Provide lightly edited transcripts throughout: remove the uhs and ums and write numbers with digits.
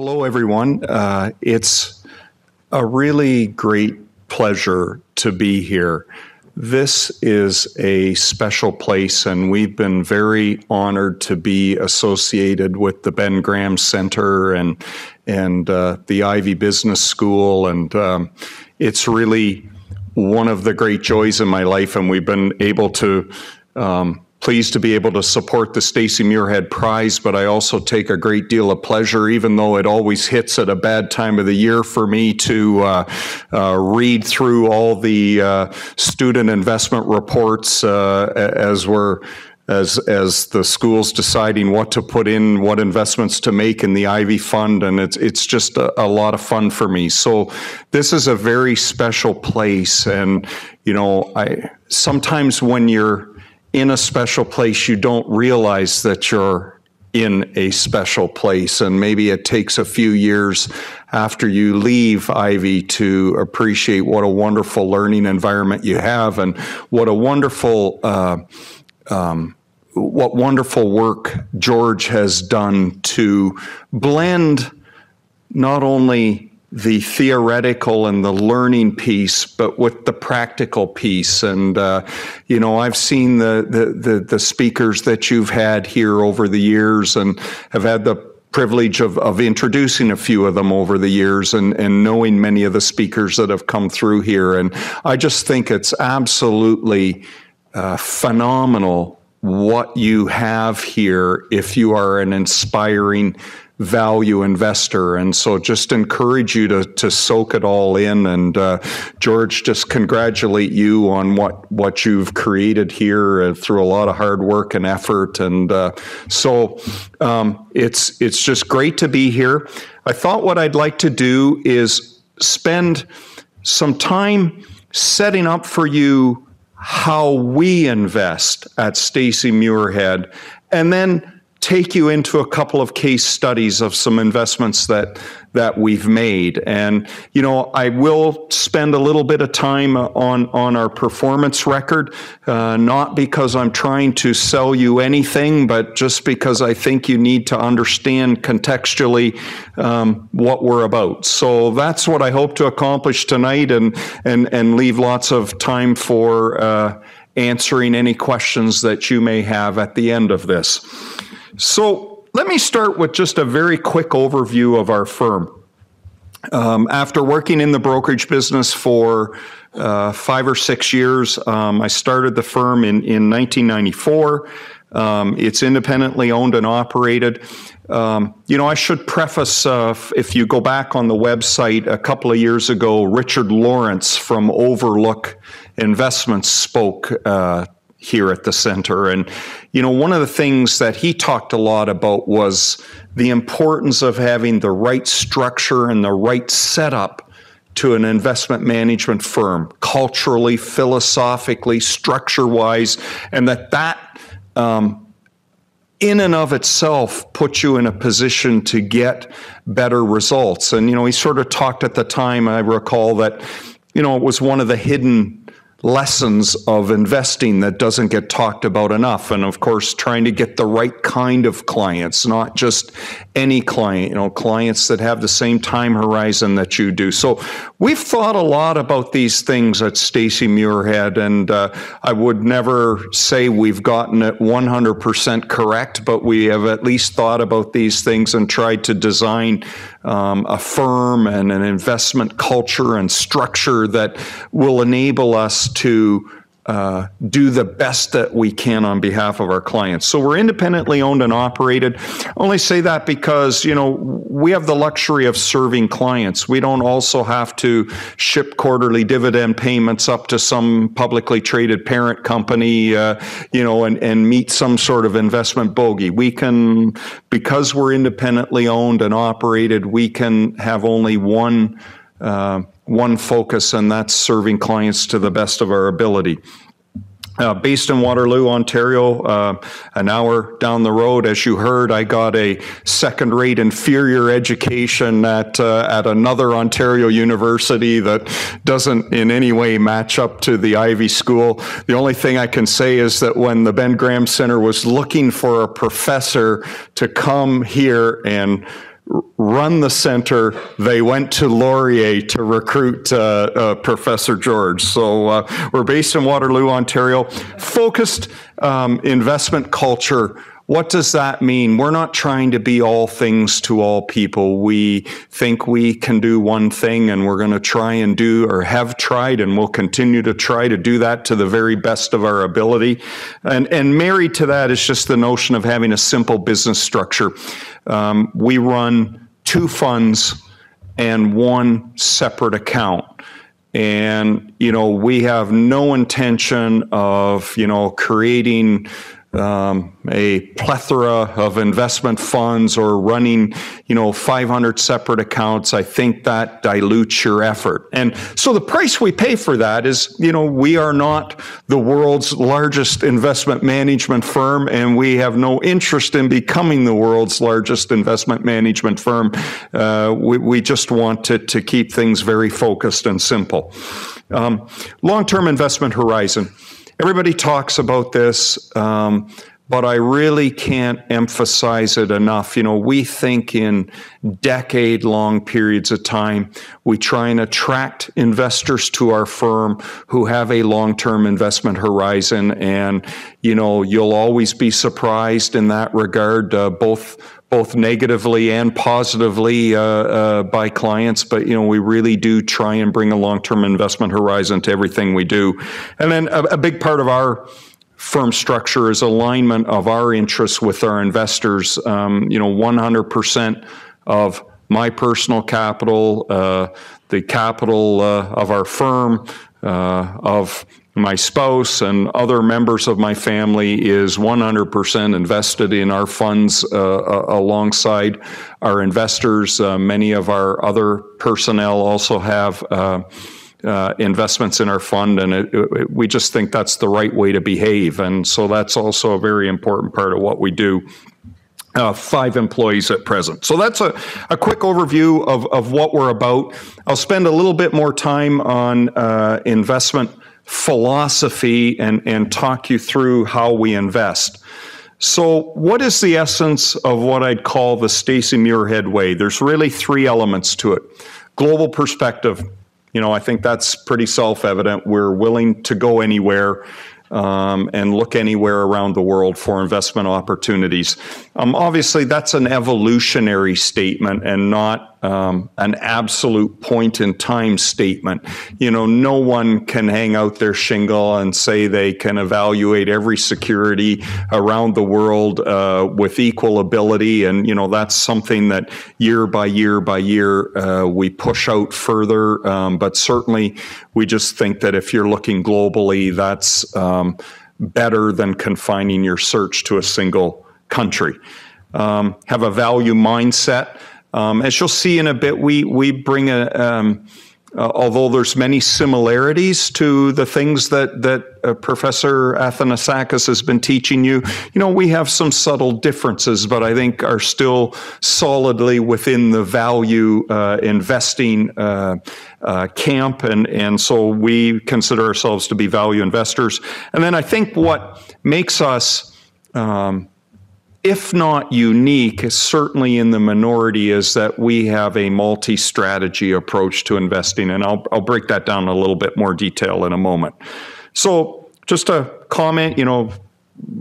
Hello, everyone. It's a really great pleasure to be here. This is a special place, and we've been very honored to be associated with the Ben Graham Centre and the Ivy Business School, and it's really one of the great joys in my life, and we've been able to pleased to be able to support the Stacey Muirhead Prize, but I also take a great deal of pleasure, even though it always hits at a bad time of the year for me, to read through all the student investment reports as the school's deciding what to put in, what investments to make in the Ivy Fund, and it's just a lot of fun for me. So this is a very special place, and you know, sometimes when you're in a special place, you don't realize that you're in a special place, and maybe it takes a few years after you leave Ivy to appreciate what a wonderful learning environment you have, and what a wonderful what wonderful work George has done to blend not only the theoretical and the learning piece, but with the practical piece. And you know, I've seen the speakers that you've had here over the years, and have had the privilege of introducing a few of them over the years, and knowing many of the speakers that have come through here. And I just think it's absolutely phenomenal what you have here if you are an inspiring value investor. And so just encourage you to soak it all in. And George, just congratulate you on what you've created here through a lot of hard work and effort. And it's just great to be here. I thought what I'd like to do is spend some time setting up for you how we invest at Stacey Muirhead, and then take you into a couple of case studies of some investments that we've made. And you know, I will spend a little bit of time on our performance record, not because I'm trying to sell you anything, but just because I think you need to understand contextually what we're about. So that's what I hope to accomplish tonight, and leave lots of time for answering any questions that you may have at the end of this. So let me start with just a very quick overview of our firm. After working in the brokerage business for 5 or 6 years, I started the firm in 1994. It's independently owned and operated. You know, I should preface, if you go back on the website a couple of years ago, Richard Lawrence from Overlook Investments spoke here at the center. And you know, one of the things that he talked a lot about was the importance of having the right structure and the right setup to an investment management firm, culturally, philosophically, structure-wise, and that in and of itself puts you in a position to get better results. And you know, he sort of talked at the time, I recall, that you know, it was one of the hidden lessons of investing that doesn't get talked about enough. And of course, trying to get the right kind of clients, not just any client, you know, clients that have the same time horizon that you do. So we've thought a lot about these things at Stacey Muirhead, and I would never say we've gotten it 100% correct, but we have at least thought about these things and tried to design a firm and an investment culture and structure that will enable us to do the best that we can on behalf of our clients. So we're independently owned and operated. I only say that because, you know, we have the luxury of serving clients. We don't also have to ship quarterly dividend payments up to some publicly traded parent company, you know, and meet some sort of investment bogey. We can, because we're independently owned and operated, we can have only one focus, and that's serving clients to the best of our ability. Based in Waterloo, Ontario, an hour down the road, as you heard, I got a second-rate inferior education at another Ontario university that doesn't in any way match up to the Ivy School. The only thing I can say is that when the Ben Graham Centre was looking for a professor to come here and run the center, they went to Laurier to recruit Professor George. So we're based in Waterloo, Ontario. Focused investment culture. What does that mean? We're not trying to be all things to all people. We think we can do one thing, and we're going to try and do, or have tried, and will continue to try to do that to the very best of our ability. And married to that is just the notion of having a simple business structure. We run two funds and one separate account. And, you know, we have no intention of, you know, creating a plethora of investment funds or running, you know, 500 separate accounts. I think that dilutes your effort. And so the price we pay for that is, you know, we are not the world's largest investment management firm, and we have no interest in becoming the world's largest investment management firm. We just want to keep things very focused and simple. Long-term investment horizon. Everybody talks about this, but I really can't emphasize it enough. You know, we think in decade-long periods of time. We try and attract investors to our firm who have a long-term investment horizon. And, you know, you'll always be surprised in that regard, both negatively and positively by clients, but, you know, we really do try and bring a long-term investment horizon to everything we do. And then a big part of our firm structure is alignment of our interests with our investors. You know, 100% of my personal capital, the capital of our firm, of my spouse and other members of my family is 100% invested in our funds alongside our investors. Many of our other personnel also have investments in our fund, and we just think that's the right way to behave. And so that's also a very important part of what we do. 5 employees at present. So that's a quick overview of what we're about. I'll spend a little bit more time on investment philosophy and talk you through how we invest. So what is the essence of what I'd call the Stacey Muirhead way? There's really 3 elements to it. Global perspective. You know, I think that's pretty self-evident. We're willing to go anywhere and look anywhere around the world for investment opportunities. Obviously, that's an evolutionary statement and not an absolute point in time statement. You know, no one can hang out their shingle and say they can evaluate every security around the world with equal ability. And, you know, that's something that year by year by year we push out further. But certainly, we just think that if you're looking globally, that's better than confining your search to a single country. Have a value mindset. As you'll see in a bit, we bring although there's many similarities to the things that Professor Athanassakos has been teaching you, you know, we have some subtle differences, but I think are still solidly within the value investing camp. And so we consider ourselves to be value investors. And then I think what makes us if not unique, certainly in the minority, is that we have a multi-strategy approach to investing, and I'll break that down in a little bit more detail in a moment. So just a comment, you know,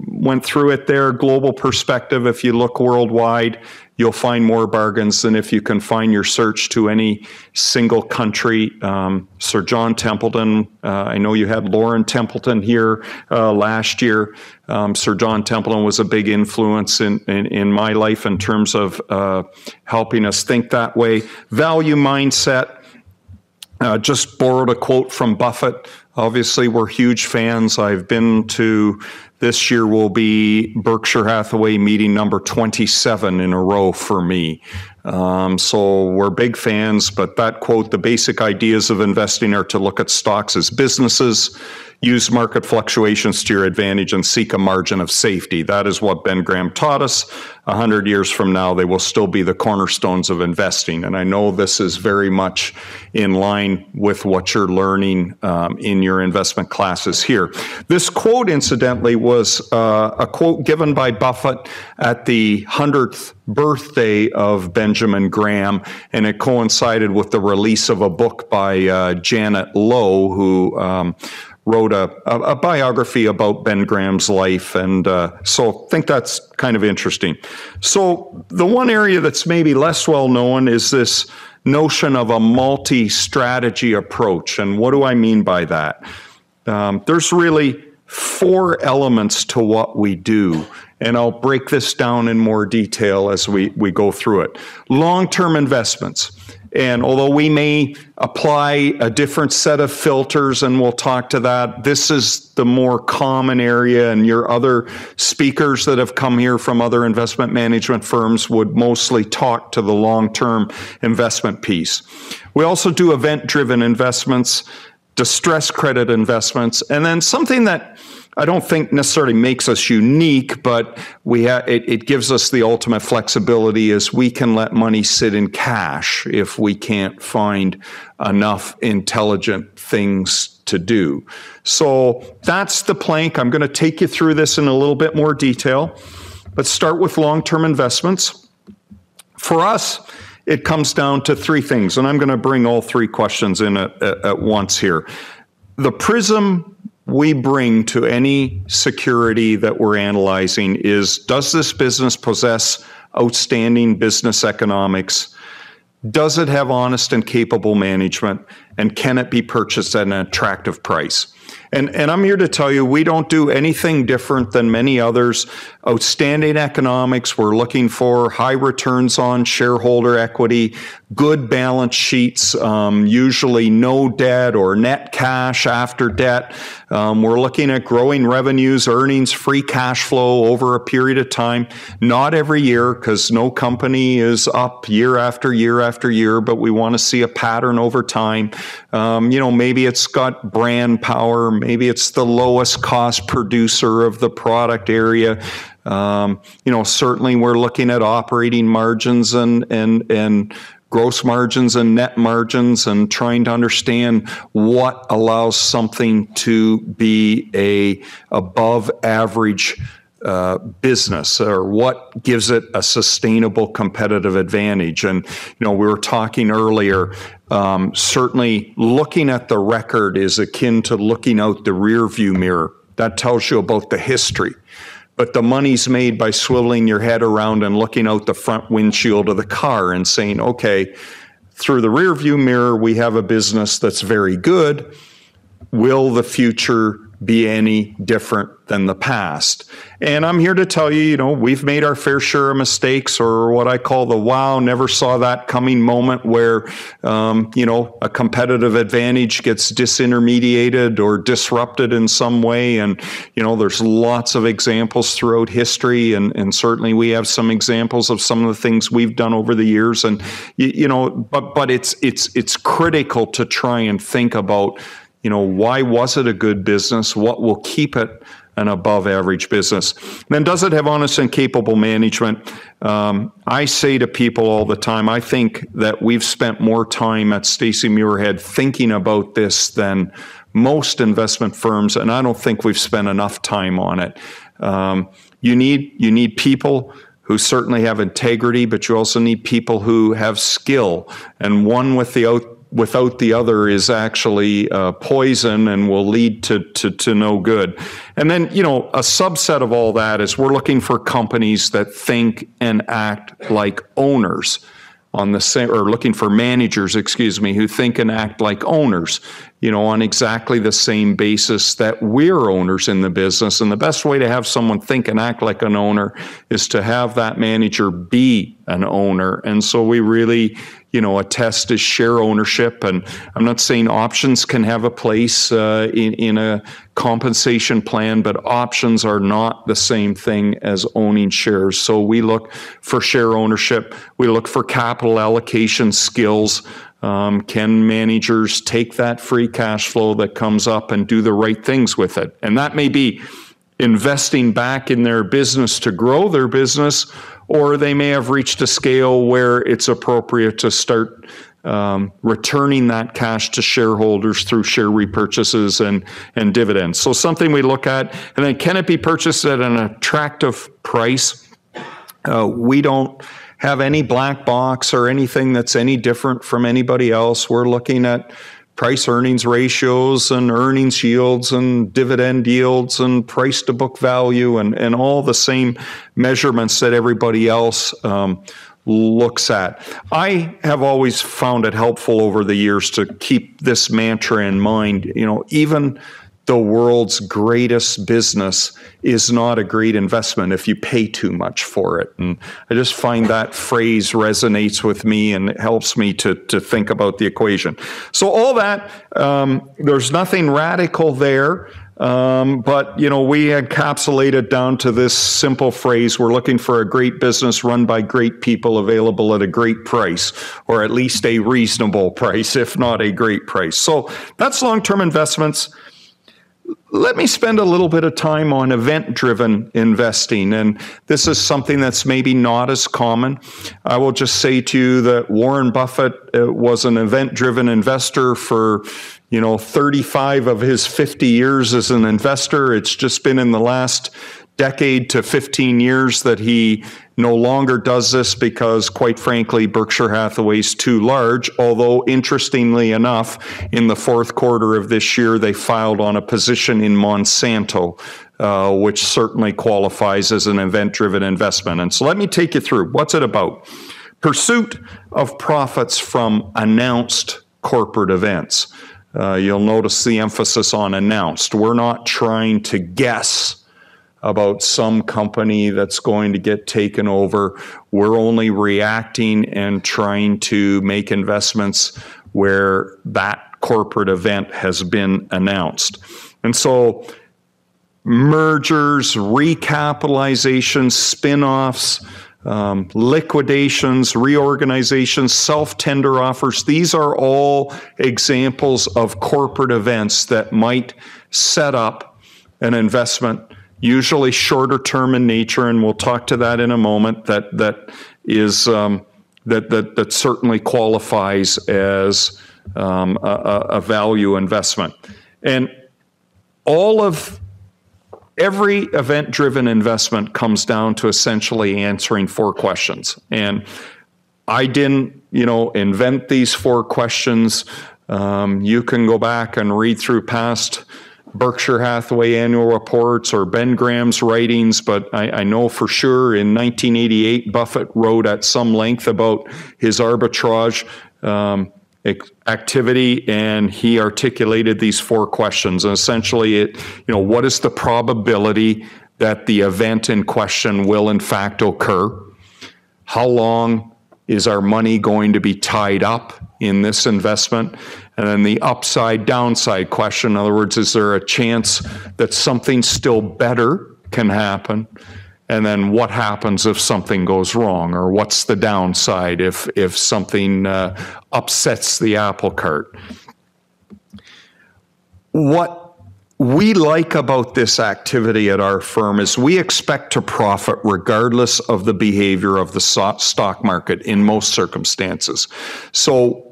went through it there, global perspective. If you look worldwide, you'll find more bargains than if you confine your search to any single country. Sir John Templeton, I know you had Lauren Templeton here last year. Sir John Templeton was a big influence in my life in terms of helping us think that way. Value mindset. Just borrowed a quote from Buffett. Obviously, we're huge fans. I've been to, this year will be Berkshire Hathaway meeting number 27 in a row for me. So we're big fans, but that quote, the basic ideas of investing are to look at stocks as businesses, Use market fluctuations to your advantage and seek a margin of safety. That is what Ben Graham taught us. 100 years from now, they will still be the cornerstones of investing. And I know this is very much in line with what you're learning in your investment classes here. This quote, incidentally, was a quote given by Buffett at the 100th birthday of Benjamin Graham, and it coincided with the release of a book by Janet Lowe, who wrote a biography about Ben Graham's life, and so I think that's kind of interesting. So the one area that's maybe less well known is this notion of a multi-strategy approach, and what do I mean by that? There's really four elements to what we do, and I'll break this down in more detail as we go through it. Long-term investments. And although we may apply a different set of filters, and we'll talk to that, this is the more common area, and your other speakers that have come here from other investment management firms would mostly talk to the long-term investment piece. We also do event-driven investments, distressed credit investments, and then something that I don't think necessarily makes us unique, but it gives us the ultimate flexibility is we can let money sit in cash if we can't find enough intelligent things to do. So that's the plank. I'm going to take you through this in a little bit more detail. Let's start with long-term investments. For us, it comes down to three things, and I'm going to bring all three questions in at once here. The prism we bring to any security that we're analyzing is, does this business possess outstanding business economics? Does it have honest and capable management? And can it be purchased at an attractive price? And I'm here to tell you, we don't do anything different than many others. Outstanding economics, we're looking for high returns on shareholder equity, good balance sheets, usually no debt or net cash after debt. We're looking at growing revenues, earnings, free cash flow over a period of time. Not every year, because no company is up year after year after year, but we want to see a pattern over time. You know, maybe it's got brand power, maybe it's the lowest cost producer of the product area. You know, certainly we're looking at operating margins and gross margins and net margins, and trying to understand what allows something to be a above average business, or what gives it a sustainable competitive advantage. And, you know, we were talking earlier, certainly looking at the record is akin to looking out the rear view mirror. That tells you about the history. But the money's made by swiveling your head around and looking out the front windshield of the car and saying, okay, through the rear view mirror, we have a business that's very good. Will the future be any different than the past? And I'm here to tell you, you know, we've made our fair share of mistakes, or what I call the wow, never saw that coming moment where, you know, a competitive advantage gets disintermediated or disrupted in some way. And, you know, there's lots of examples throughout history. And certainly we have some examples of some of the things we've done over the years. And, you know, but it's critical to try and think about, you know, why was it a good business? What will keep it an above average business? And then, does it have honest and capable management? I say to people all the time, I think that we've spent more time at Stacey Muirhead thinking about this than most investment firms, and I don't think we've spent enough time on it. You need people who certainly have integrity, but you also need people who have skill, and one with the without the other is actually poison and will lead to no good. And then, you know, a subset of all that is we're looking for companies that think and act like owners on the same, or looking for managers, excuse me, who think and act like owners, you know, on exactly the same basis that we're owners in the business. And the best way to have someone think and act like an owner is to have that manager be an owner. And so we really, you know, a test is share ownership. And I'm not saying options can have a place in a compensation plan, but options are not the same thing as owning shares. So we look for share ownership. We look for capital allocation skills. Can managers take that free cash flow that comes up and do the right things with it? And that may be investing back in their business to grow their business, or they may have reached a scale where it's appropriate to start returning that cash to shareholders through share repurchases and dividends. So something we look at. And then, can it be purchased at an attractive price? We don't have any black box or anything that's any different from anybody else. We're looking at price earnings ratios and earnings yields and dividend yields and price to book value and all the same measurements that everybody else looks at. I have always found it helpful over the years to keep this mantra in mind. You know, even the world's greatest business is not a great investment if you pay too much for it. And I just find that phrase resonates with me, and it helps me to think about the equation. So all that, there's nothing radical there, but you know, we encapsulate it down to this simple phrase: we're looking for a great business run by great people, available at a great price, or at least a reasonable price, if not a great price. So that's long-term investments. Let me spend a little bit of time on event-driven investing, and this is something that's maybe not as common. I will just say to you that Warren Buffett was an event-driven investor for, you know, 35 of his 50 years as an investor. It's just been in the last decade to 15 years that he no longer does this because, quite frankly, Berkshire Hathaway's too large, although interestingly enough, in the fourth quarter of this year, they filed on a position in Monsanto, which certainly qualifies as an event-driven investment. And so let me take you through. What's it about? Pursuit of profits from announced corporate events. You'll notice the emphasis on announced. We're not trying to guess about some company that's going to get taken over. We're only reacting and trying to make investments where that corporate event has been announced. And so mergers, recapitalizations, spin-offs, liquidations, reorganizations, self-tender offers, these are all examples of corporate events that might set up an investment, usually shorter term in nature, and we'll talk to that in a moment, that certainly qualifies as a value investment. And every event-driven investment comes down to essentially answering four questions. And I didn't, you know, invent these four questions. You can go back and read through past Berkshire Hathaway annual reports or Ben Graham's writings, but I know for sure in 1988, Buffett wrote at some length about his arbitrage activity, and he articulated these four questions. And essentially, what is the probability that the event in question will in fact occur? How long is our money going to be tied up in this investment? And then the upside downside question, in other words, is there a chance that something still better can happen? And then what happens if something goes wrong, or what's the downside if something upsets the apple cart? What we like about this activity at our firm is we expect to profit regardless of the behavior of the stock market in most circumstances. So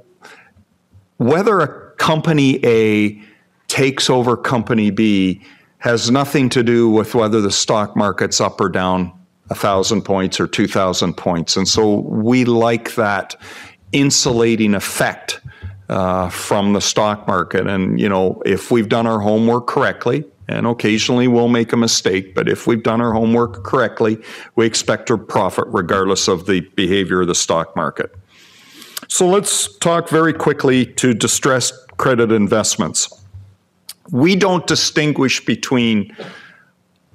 whether a company A takes over company B has nothing to do with whether the stock market's up or down 1,000 points or 2,000 points. And so we like that insulating effect from the stock market. And, you know, if we've done our homework correctly, and occasionally we'll make a mistake, but if we've done our homework correctly, we expect to profit regardless of the behavior of the stock market. So let's talk very quickly to distressed credit investments. We don't distinguish between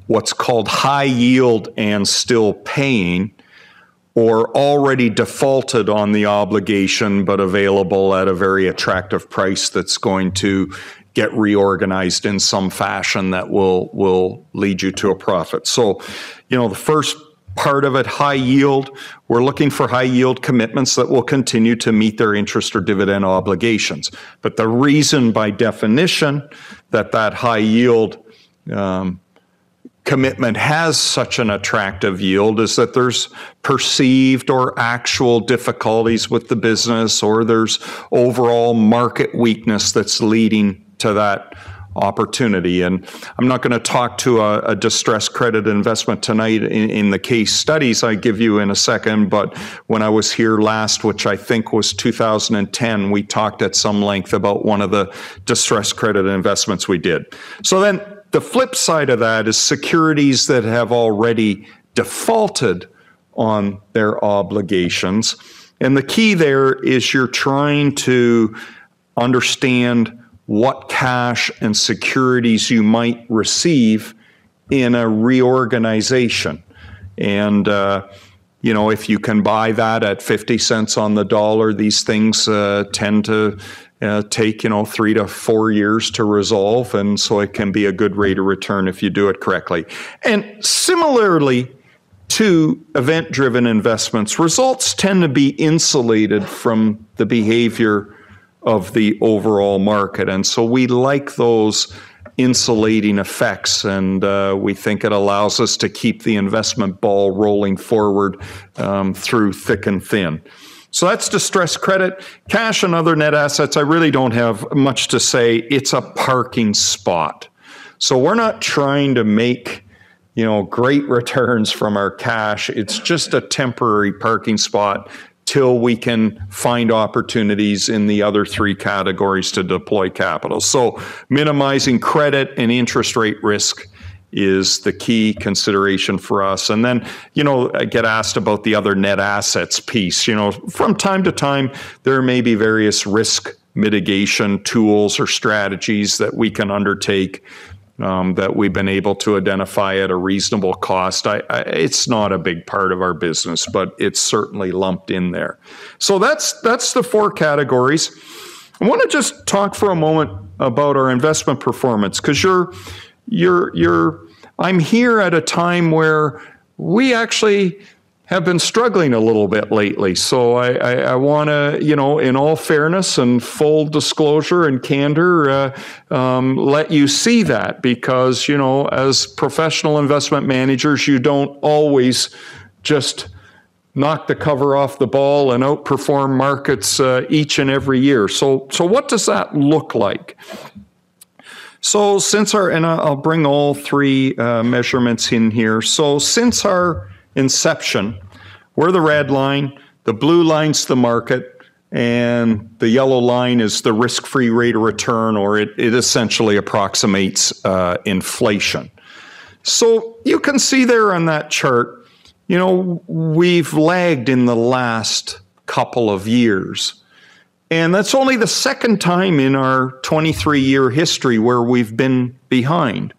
what's called high yield and still paying, or already defaulted on the obligation but available at a very attractive price that's going to get reorganized in some fashion that will lead you to a profit. So, you know, the first part of it high yield. We're looking for high yield commitments that will continue to meet their interest or dividend obligations. But the reason by definition that that high yield commitment has such an attractive yield is that there's perceived or actual difficulties with the business, or there's overall market weakness that's leading to that opportunity. And I'm not going to talk to a distressed credit investment tonight in the case studies I give you in a second, but when I was here last, which I think was 2010, we talked at some length about one of the distressed credit investments we did. So then the flip side of that is securities that have already defaulted on their obligations. And the key there is you're trying to understand what cash and securities you might receive in a reorganization. And, you know, if you can buy that at 50 cents on the dollar, these things tend to take, 3 to 4 years to resolve. And so it can be a good rate of return if you do it correctly. And similarly to event-driven investments, results tend to be insulated from the behavior of the overall market. And so we like those insulating effects, and we think it allows us to keep the investment ball rolling forward through thick and thin. So that's distressed credit. Cash and other net assets, I really don't have much to say. It's a parking spot. So we're not trying to make great returns from our cash. It's just a temporary parking spot till we can find opportunities in the other three categories to deploy capital. So minimizing credit and interest rate risk is the key consideration for us. And then, I get asked about the other net assets piece. From time to time, there may be various risk mitigation tools or strategies that we can undertake that we've been able to identify at a reasonable cost. It's not a big part of our business, but it's certainly lumped in there. So that's the four categories. I want to just talk for a moment about our investment performance, because I'm here at a time where we actually have been struggling a little bit lately. So I want to, in all fairness and full disclosure and candor, let you see that, because, as professional investment managers, you don't always just knock the cover off the ball and outperform markets each and every year. So what does that look like? So since our, and I'll bring all three measurements in here. So since our inception, we're the red line, the blue line's the market, and the yellow line is the risk-free rate of return, or it essentially approximates inflation. So you can see there on that chart, we've lagged in the last couple of years. And that's only the second time in our 23-year history where we've been behind.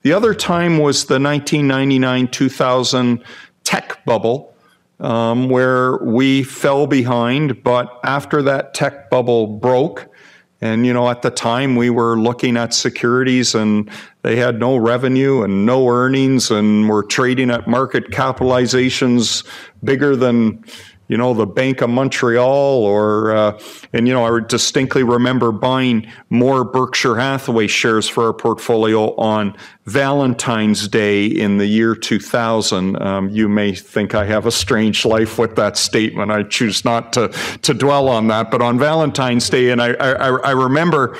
The other time was the 1999-2000 tech bubble, where we fell behind, but after that tech bubble broke, and at the time we were looking at securities and they had no revenue and no earnings and were trading at market capitalizations bigger than the Bank of Montreal, or, and I distinctly remember buying more Berkshire Hathaway shares for our portfolio on Valentine's Day in the year 2000. You may think I have a strange life with that statement. I choose not to dwell on that, but on Valentine's Day, and I remember,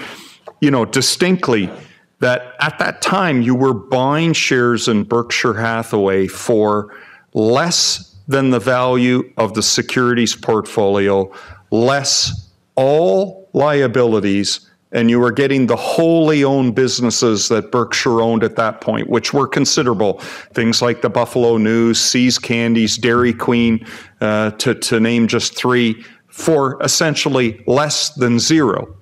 distinctly that at that time you were buying shares in Berkshire Hathaway for less than the value of the securities portfolio, less all liabilities, and you were getting the wholly owned businesses that Berkshire owned at that point, which were considerable. Things like the Buffalo News, Sees Candies, Dairy Queen, to name just three, for essentially less than zero.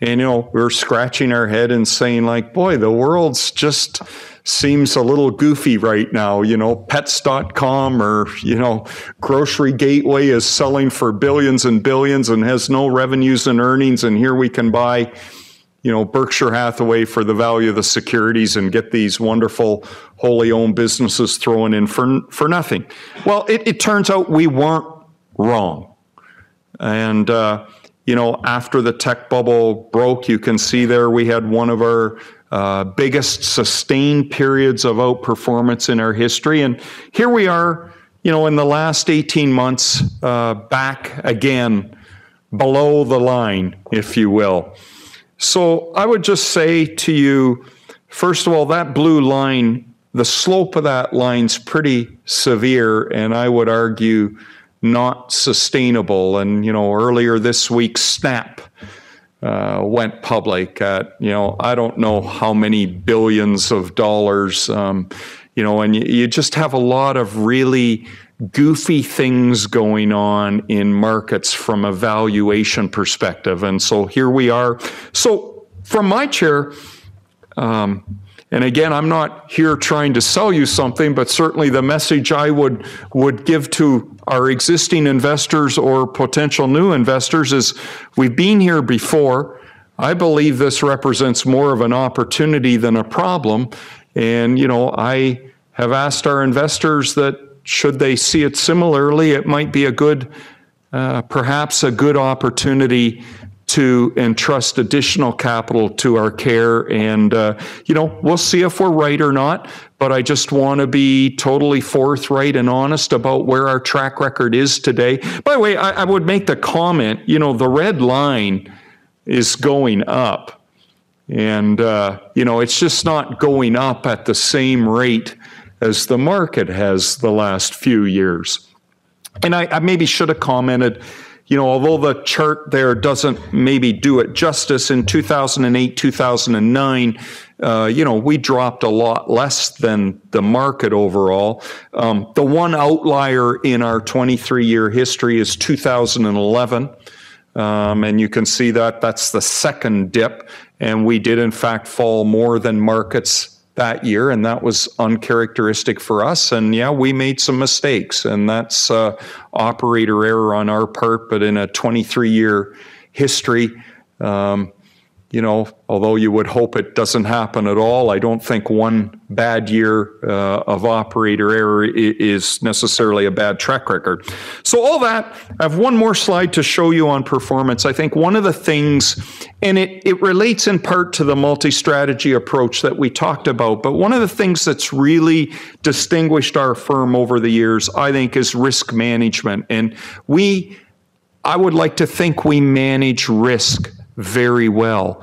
And, we were scratching our head and saying, like, boy, the world's just seems a little goofy right now. Pets.com or, Grocery Gateway is selling for billions and billions and has no revenues and earnings. And here we can buy you know, Berkshire Hathaway for the value of the securities and get these wonderful wholly owned businesses thrown in for nothing. Well, it turns out we weren't wrong. And, you know, after the tech bubble broke, you can see there we had one of our biggest sustained periods of outperformance in our history. And here we are, you know, in the last 18 months, back again, below the line, if you will. So I would just say to you, first of all, that blue line, the slope of that line's pretty severe, and I would argue not sustainable. And, you know, earlier this week, Snap went public at, you know, I don't know how many billions of dollars, you know, and you just have a lot of really goofy things going on in markets from a valuation perspective. And so here we are. So from my chair, and again, I'm not here trying to sell you something, but certainly the message I would give to our existing investors or potential new investors is we've been here before. I believe this represents more of an opportunity than a problem. And, you know, I have asked our investors that should they see it similarly, it might be a good, perhaps a good opportunity to entrust additional capital to our care. And, you know, we'll see if we're right or not, but I just want to be totally forthright and honest about where our track record is today. By the way, I would make the comment, you know, the red line is going up and, you know, it's just not going up at the same rate as the market has the last few years. And I maybe should have commented, you know, although the chart there doesn't maybe do it justice, in 2008, 2009, you know, we dropped a lot less than the market overall. The one outlier in our 23-year history is 2011. And you can see that that's the second dip. And we did, in fact, fall more than markets that year, and that was uncharacteristic for us. And yeah, we made some mistakes, and that's operator error on our part. But in a 23-year history, you know, although you would hope it doesn't happen at all, I don't think one bad year of operator error is necessarily a bad track record. So all that, I have one more slide to show you on performance. I think one of the things, and it relates in part to the multi-strategy approach that we talked about, but one of the things that's really distinguished our firm over the years, I think, is risk management. And I would like to think we manage risk very well.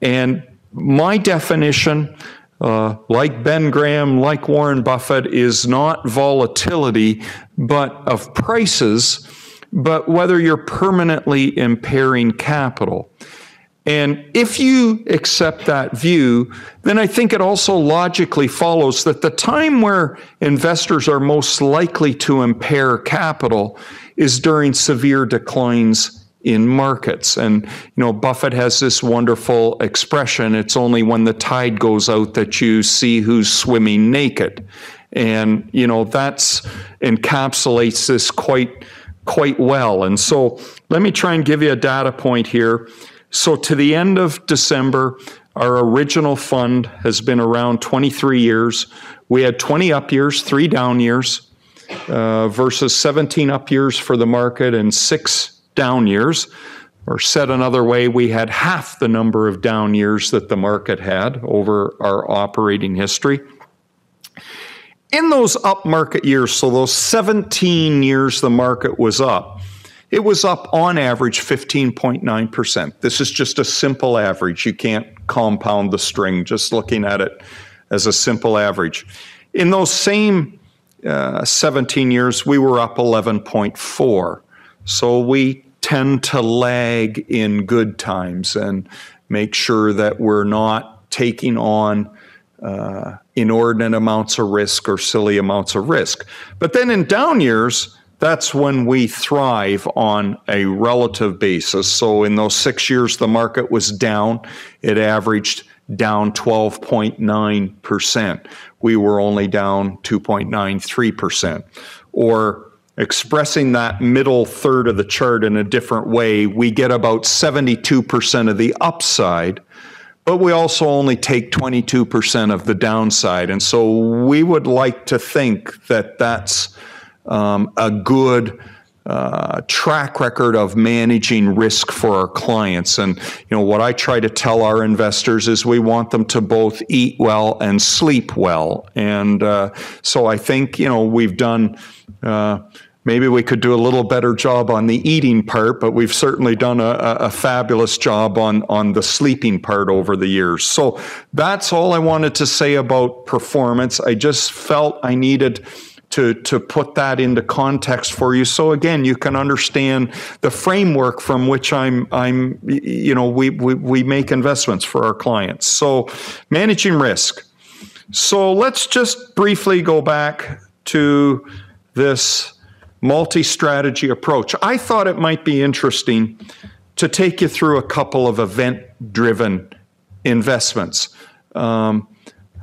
And my definition, like Ben Graham, like Warren Buffett, is not volatility, but of prices, but whether you're permanently impairing capital. And if you accept that view, then I think it also logically follows that the time where investors are most likely to impair capital is during severe declines in markets. And, you know, Buffett has this wonderful expression, it's only when the tide goes out that you see who's swimming naked. And, you know, that's encapsulates this quite well. And so let me try and give you a data point here. So to the end of December, our original fund has been around 23 years. We had 20 up years, 3 down years, versus 17 up years for the market and 6 down years. Or said another way, we had half the number of down years that the market had over our operating history. In those up market years, so those 17 years the market was up, it was up on average 15.9%. This is just a simple average. You can't compound the string, just looking at it as a simple average. In those same 17 years, we were up 11.4%. So we tend to lag in good times and make sure that we're not taking on inordinate amounts of risk or silly amounts of risk. But then in down years, that's when we thrive on a relative basis. So in those 6 years, the market was down. It averaged down 12.9%. We were only down 2.93%. Or expressing that middle third of the chart in a different way, we get about 72% of the upside But we also only take 22% of the downside. And so we would like to think that that's a good track record of managing risk for our clients. And, you know, what I try to tell our investors is we want them to both eat well and sleep well. And so I think, you know, we've done, maybe we could do a little better job on the eating part, but we've certainly done a fabulous job on the sleeping part over the years. So that's all I wanted to say about performance. I just felt I needed to put that into context for you, so again you can understand the framework from which I'm you know we make investments for our clients. So managing risk. So let's just briefly go back to this multi-strategy approach. I thought it might be interesting to take you through a couple of event-driven investments.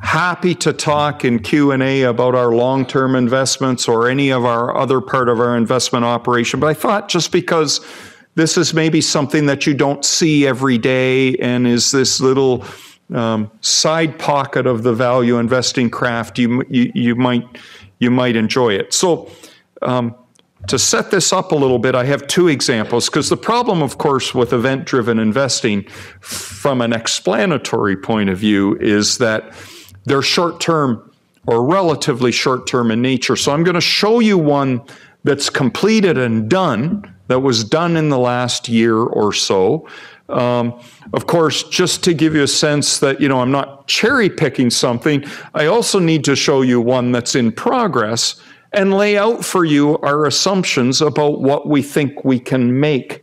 Happy to talk in Q&A about our long-term investments or any of our other part of our investment operation. But I thought just because this is maybe something that you don't see every day and is this little side pocket of the value investing craft, you might enjoy it. So to set this up a little bit, I have two examples, because the problem, of course, with event-driven investing from an explanatory point of view is that they're short-term or relatively short-term in nature. So I'm going to show you one that's completed and done, that was done in the last year or so. Of course, just to give you a sense that, you know, I'm not cherry-picking something, I also need to show you one that's in progress and lay out for you our assumptions about what we think we can make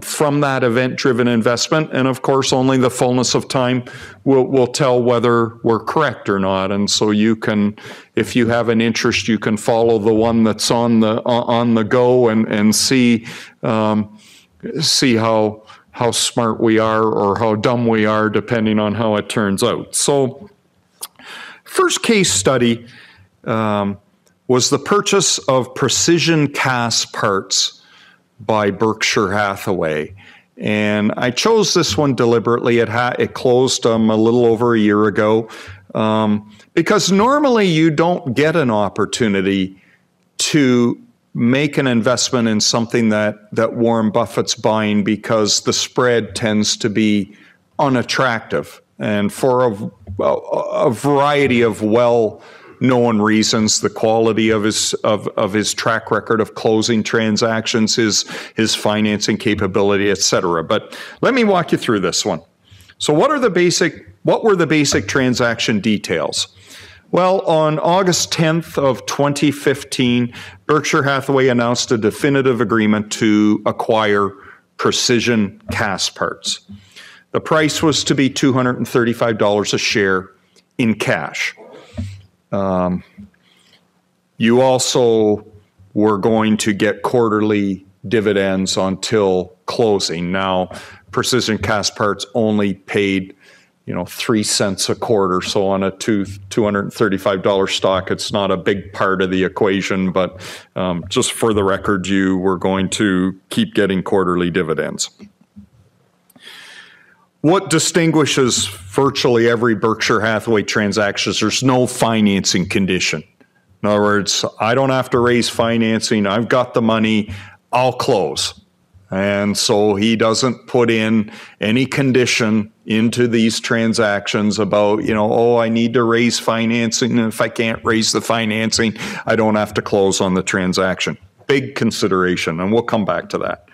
from that event-driven investment. And of course, only the fullness of time will tell whether we're correct or not. And so you can, if you have an interest, you can follow the one that's on the go and see how smart we are or how dumb we are, depending on how it turns out. So, first case study was the purchase of Precision Castparts by Berkshire Hathaway. And I chose this one deliberately. It closed a little over a year ago because normally you don't get an opportunity to make an investment in something that Warren Buffett's buying, because the spread tends to be unattractive. And for a variety of well-known reasons, the quality of his track record of closing transactions, his financing capability, etc. But let me walk you through this one. So what were the basic transaction details? Well, on August 10th of 2015, Berkshire Hathaway announced a definitive agreement to acquire Precision Castparts. The price was to be $235 a share in cash. You also were going to get quarterly dividends until closing. Now, Precision Castparts only paid, you know, 3 cents a quarter. So on a $235 stock, it's not a big part of the equation. But just for the record, you were going to keep getting quarterly dividends. What distinguishes virtually every Berkshire Hathaway transaction is there's no financing condition. In other words, I don't have to raise financing. I've got the money. I'll close. And so he doesn't put in any condition into these transactions about, you know, oh, I need to raise financing. And if I can't raise the financing, I don't have to close on the transaction. Big consideration. And we'll come back to that.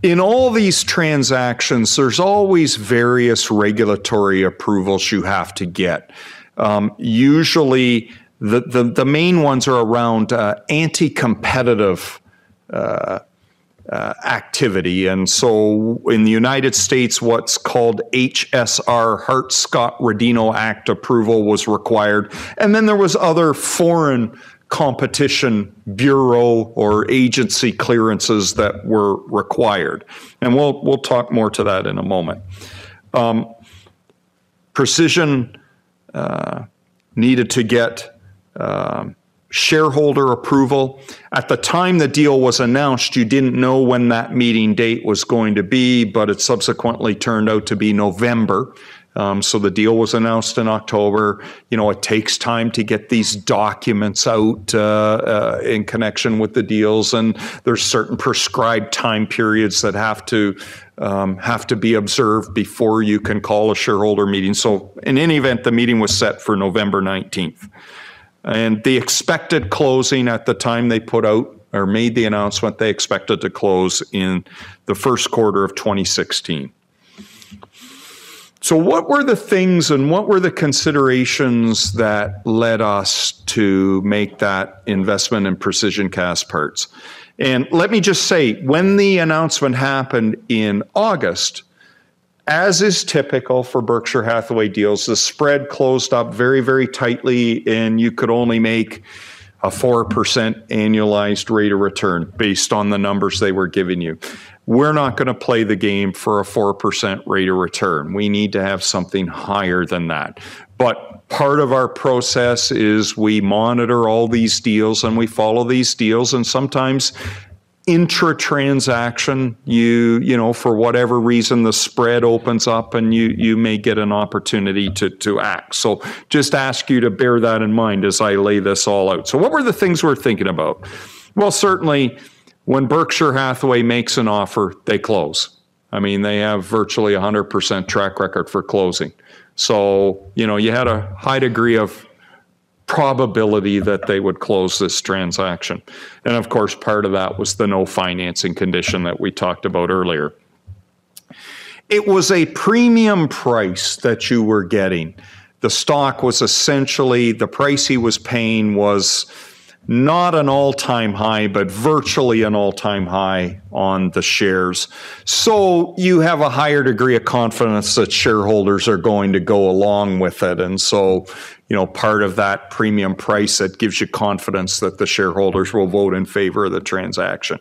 In all these transactions, there's always various regulatory approvals you have to get. Usually, the main ones are around anti-competitive activity. And so in the United States, what's called HSR, Hart-Scott-Rodino Act approval was required. And then there was other foreign competition bureau or agency clearances that were required. And we'll talk more to that in a moment. Precision needed to get shareholder approval. At the time the deal was announced, you didn't know when that meeting date was going to be, but it subsequently turned out to be November. So the deal was announced in October. You know, it takes time to get these documents out in connection with the deals, and there's certain prescribed time periods that have to be observed before you can call a shareholder meeting. So in any event, the meeting was set for November 19th. And the expected closing at the time they put out or made the announcement, they expected to close in the first quarter of 2016. So what were the things and what were the considerations that led us to make that investment in Precision Castparts? And let me just say, when the announcement happened in August, as is typical for Berkshire Hathaway deals, the spread closed up very, very tightly, and you could only make a 4% annualized rate of return based on the numbers they were giving you. We're not going to play the game for a 4% rate of return. We need to have something higher than that. But part of our process is we monitor all these deals and we follow these deals, and sometimes intra-transaction, you know, for whatever reason, the spread opens up and you may get an opportunity to act. So just ask you to bear that in mind as I lay this all out. So what were the things we're thinking about? Well, certainly when Berkshire Hathaway makes an offer, they close. I mean, they have virtually 100% track record for closing. So, you know, you had a high degree of probability that they would close this transaction. And of course, part of that was the no financing condition that we talked about earlier. It was a premium price that you were getting. The stock was essentially, the price he was paying was not an all-time high, but virtually an all-time high on the shares. So you have a higher degree of confidence that shareholders are going to go along with it. And so, you know, part of that premium price that gives you confidence that the shareholders will vote in favor of the transaction.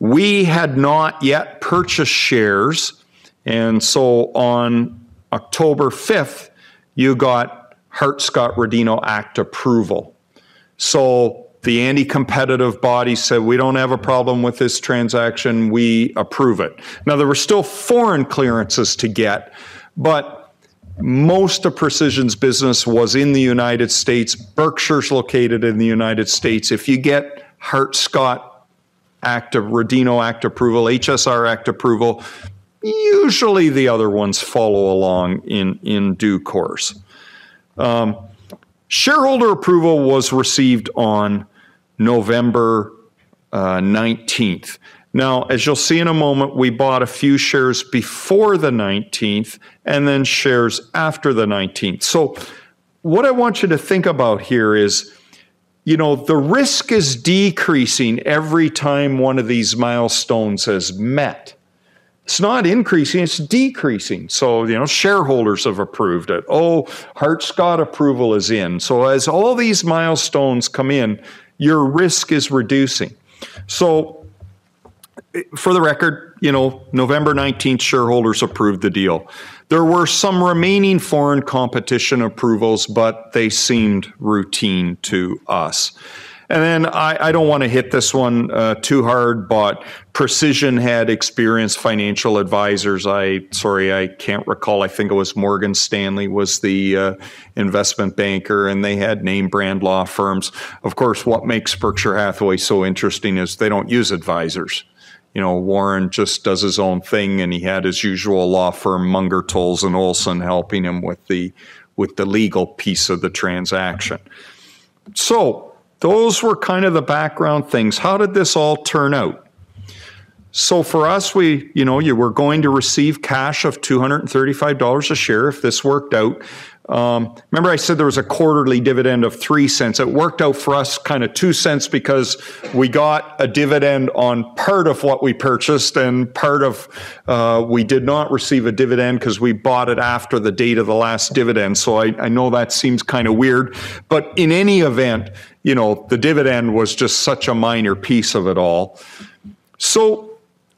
We had not yet purchased shares. And so on October 5th, you got Hart-Scott-Rodino Act approval. So the anti-competitive body said, we don't have a problem with this transaction, we approve it. Now, there were still foreign clearances to get, but most of Precision's business was in the United States. Berkshire's located in the United States. If you get Hart-Scott-Rodino Act approval, HSR Act approval, usually the other ones follow along in due course. Shareholder approval was received on November 19th. Now, as you'll see in a moment, we bought a few shares before the 19th and then shares after the 19th. So what I want you to think about here is, you know, the risk is decreasing every time one of these milestones is met. It's not increasing, it's decreasing. So, you know, shareholders have approved it. Oh, Hart-Scott approval is in. So as all these milestones come in, your risk is reducing. So for the record, you know, November 19th, shareholders approved the deal. There were some remaining foreign competition approvals, but they seemed routine to us. And then I don't want to hit this one too hard, but Precision had experienced financial advisors. I can't recall. I think it was Morgan Stanley was the investment banker, and they had name brand law firms. Of course, what makes Berkshire Hathaway so interesting is they don't use advisors. You know, Warren just does his own thing, and he had his usual law firm, Munger, Tolles and Olson, helping him with the legal piece of the transaction. So those were kind of the background things. How did this all turn out? So for us, we, you know, you were going to receive cash of $235 a share if this worked out. Remember I said there was a quarterly dividend of 3 cents. It worked out for us kind of 2 cents because we got a dividend on part of what we purchased, and part of we did not receive a dividend because we bought it after the date of the last dividend. So I know that seems kind of weird, but in any event, you know, the dividend was just such a minor piece of it all. So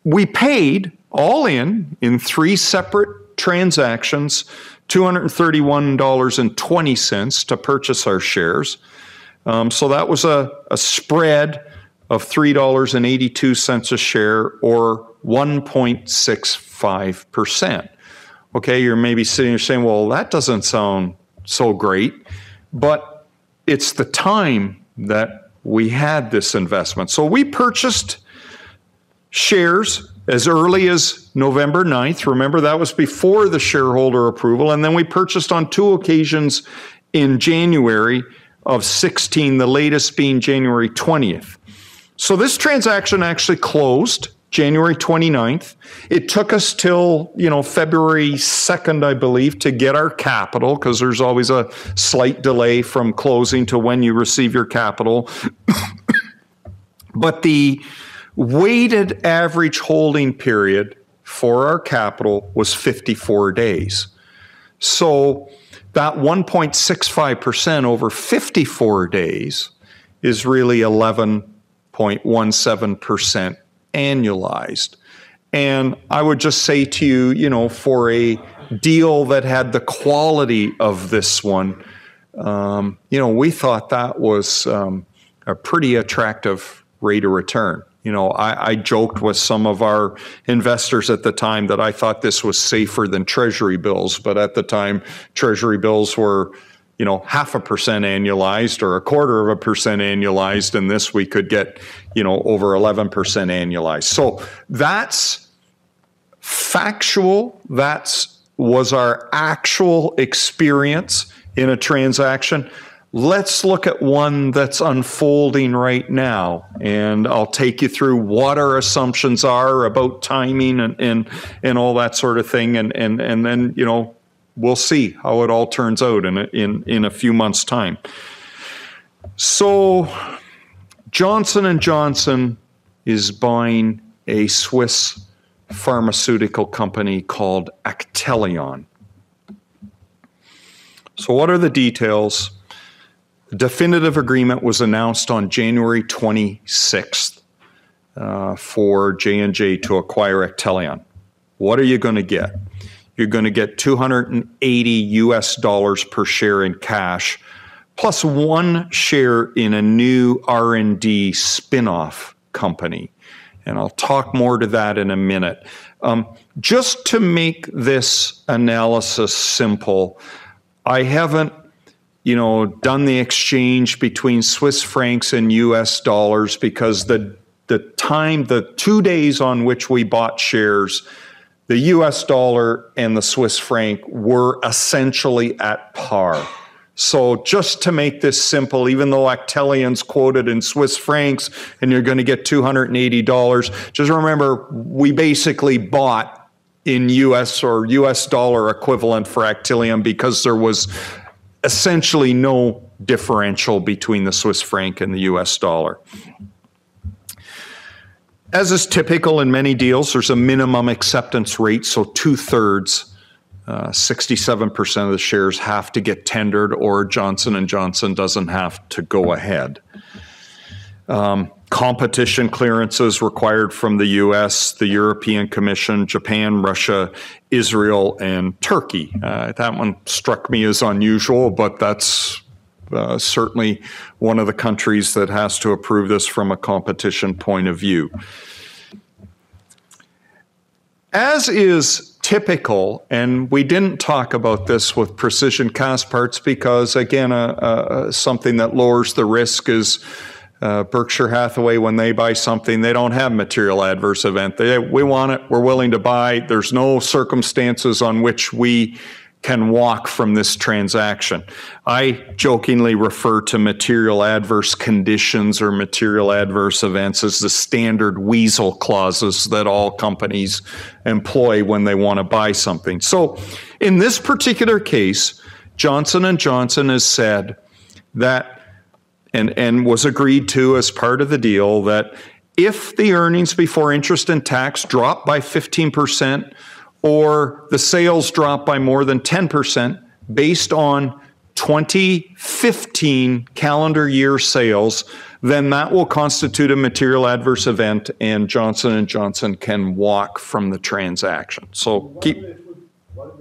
we paid all in three separate transactions, $231.20 to purchase our shares. So that was a spread of $3.82 a share, or 1.65%. Okay, you're maybe sitting there saying, well, that doesn't sound so great, but it's the time that we had this investment. So we purchased shares as early as November 9th. Remember, that was before the shareholder approval. And then we purchased on two occasions in January of 16, the latest being January 20th. So this transaction actually closed January 29th. It took us till, you know, February 2nd, I believe, to get our capital, because there's always a slight delay from closing to when you receive your capital. But the weighted average holding period for our capital was 54 days. So that 1.65% over 54 days is really 11.17% annualized. And I would just say to you, you know, for a deal that had the quality of this one, you know, we thought that was a pretty attractive rate of return. You know, I joked with some of our investors at the time that I thought this was safer than Treasury bills, but at the time, Treasury bills were, you know, 0.5% annualized or 1/4% annualized, and this we could get, you know, over 11% annualized. So that's factual. That's was our actual experience in a transaction. Let's look at one that's unfolding right now, and I'll take you through what our assumptions are about timing and all that sort of thing, and then, you know, we'll see how it all turns out in a few months' time. So Johnson and Johnson is buying a Swiss pharmaceutical company called Actelion. So what are the details? The definitive agreement was announced on January 26th for J&J to acquire Actelion. What are you going to get? You're going to get $280 per share in cash, plus one share in a new R&D spin-off company. And I'll talk more to that in a minute. Just to make this analysis simple, I haven't, you know, done the exchange between Swiss francs and US dollars, because the time, the 2 days on which we bought shares, the US dollar and the Swiss franc were essentially at par. So just to make this simple, even though Actelion's quoted in Swiss francs and you're going to get $280, just remember we basically bought in US or US dollar equivalent for Actelion, because there was essentially no differential between the Swiss franc and the US dollar. As is typical in many deals, there's a minimum acceptance rate, so 2/3, 67% of the shares have to get tendered, or Johnson & Johnson doesn't have to go ahead. Competition clearances required from the US, the European Commission, Japan, Russia, Israel, and Turkey. That one struck me as unusual, but that's certainly one of the countries that has to approve this from a competition point of view. As is typical, and we didn't talk about this with Precision Castparts because, again, something that lowers the risk is Berkshire Hathaway. When they buy something, they don't have material adverse event. We want it, we're willing to buy. There's no circumstances on which we can walk from this transaction. I jokingly refer to material adverse conditions or material adverse events as the standard weasel clauses that all companies employ when they want to buy something. So in this particular case, Johnson & Johnson has said that, and was agreed to as part of the deal, that if the earnings before interest and tax drop by 15%, or the sales drop by more than 10% based on 2015 calendar year sales, then that will constitute a material adverse event, and Johnson & Johnson can walk from the transaction. So keep... What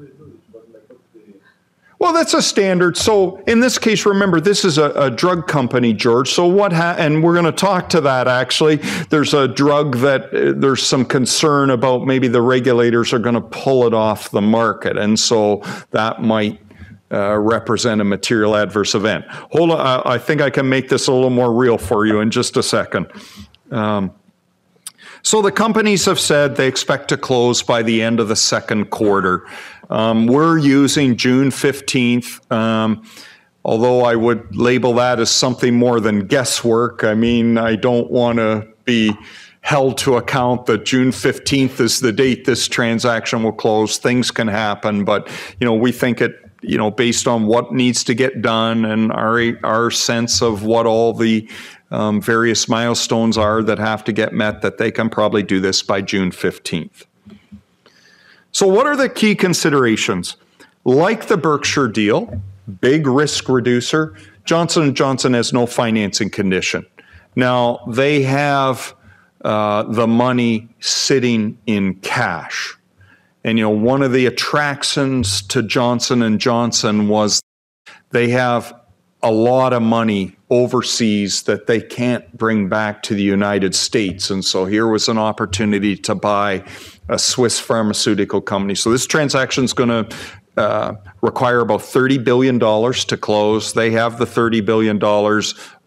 Well, that's a standard. So in this case, remember, this is a drug company, George. So what, and we're going to talk to that, actually. There's a drug that there's some concern about maybe the regulators are going to pull it off the market. And so that might represent a material adverse event. Hold on, I think I can make this a little more real for you in just a second. So the companies have said they expect to close by the end of the second quarter. We're using June 15th, although I would label that as something more than guesswork. I mean, I don't want to be held to account that June 15th is the date this transaction will close. Things can happen, but, you know, we think it, you know, based on what needs to get done and our sense of what all the various milestones are that have to get met, that they can probably do this by June 15th. So what are the key considerations? Like the Berkshire deal, big risk reducer, Johnson & Johnson has no financing condition. Now, they have the money sitting in cash. And, you know, one of the attractions to Johnson & Johnson was they have a lot of money overseas that they can't bring back to the United States. And so here was an opportunity to buy a Swiss pharmaceutical company. So this transaction is going to require about $30 billion to close. They have the $30 billion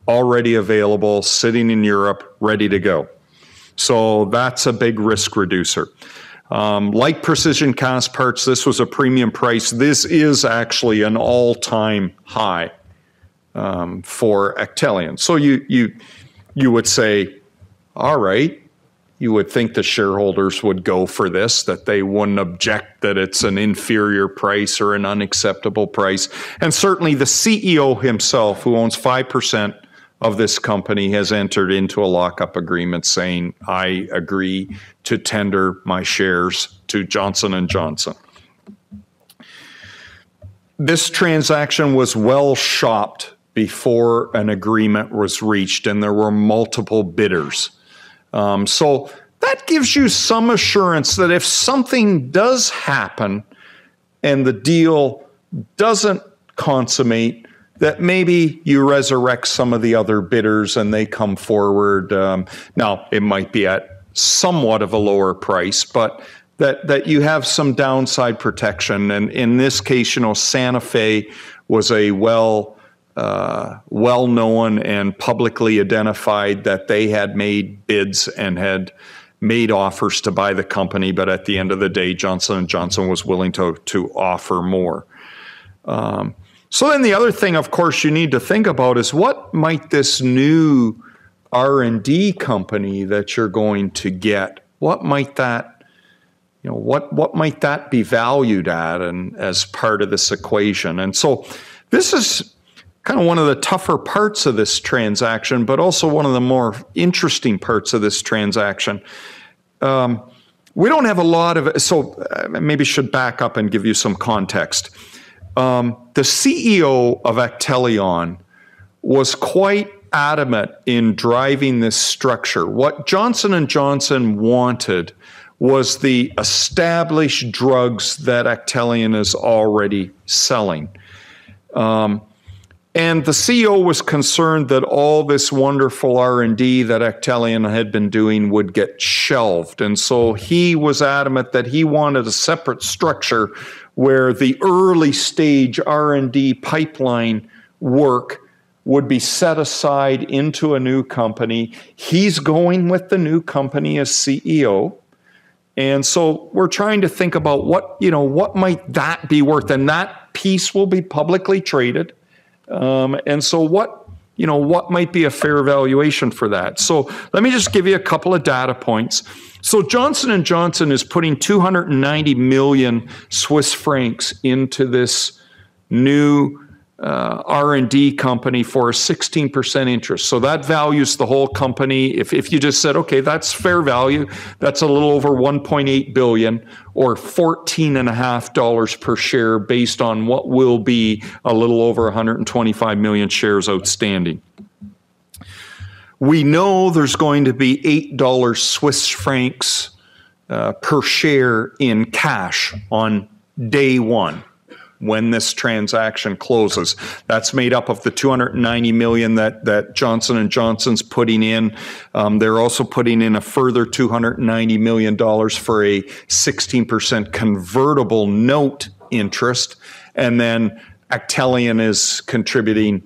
already available, sitting in Europe, ready to go. So that's a big risk reducer. Like Precision Castparts, this was a premium price. This is actually an all-time high for Actelion. So you would say, all right, you would think the shareholders would go for this, that they wouldn't object that it's an inferior price or an unacceptable price. And certainly the CEO himself, who owns 5% of this company, has entered into a lockup agreement saying, I agree to tender my shares to Johnson & Johnson. This transaction was well shopped before an agreement was reached, and there were multiple bidders. So that gives you some assurance that if something does happen and the deal doesn't consummate, that maybe you resurrect some of the other bidders and they come forward. Now, it might be at somewhat of a lower price, but that you have some downside protection. And in this case, you know, Santa Fe was a well-known and publicly identified that they had made bids and had made offers to buy the company, but at the end of the day, Johnson & Johnson was willing to offer more. So then the other thing, of course, you need to think about is what might this new R&D company that you're going to get, what might that, you know, what might that be valued at and as part of this equation? And so this is kind of one of the tougher parts of this transaction, but also one of the more interesting parts of this transaction. We don't have a lot of, so maybe should back up and give you some context. The CEO of Actelion was quite adamant in driving this structure. What Johnson & Johnson wanted was the established drugs that Actelion is already selling. And the CEO was concerned that all this wonderful R&D that Actelion had been doing would get shelved. And so he was adamant that he wanted a separate structure where the early stage R&D pipeline work would be set aside into a new company. He's going with the new company as CEO. And so we're trying to think about what, you know, what might that be worth? And that piece will be publicly traded. And so what, you know, what might be a fair valuation for that? So let me just give you a couple of data points. So Johnson & Johnson is putting 290 million Swiss francs into this new R&D company for a 16% interest. So that values the whole company. If you just said, okay, that's fair value, that's a little over 1.8 billion or $14.50 per share based on what will be a little over 125 million shares outstanding. We know there's going to be $8 Swiss francs per share in cash on day one. when this transaction closes. That's made up of the $290 million that Johnson and Johnson's putting in. They're also putting in a further $290 million for a 16% convertible note interest. And then Actelion is contributing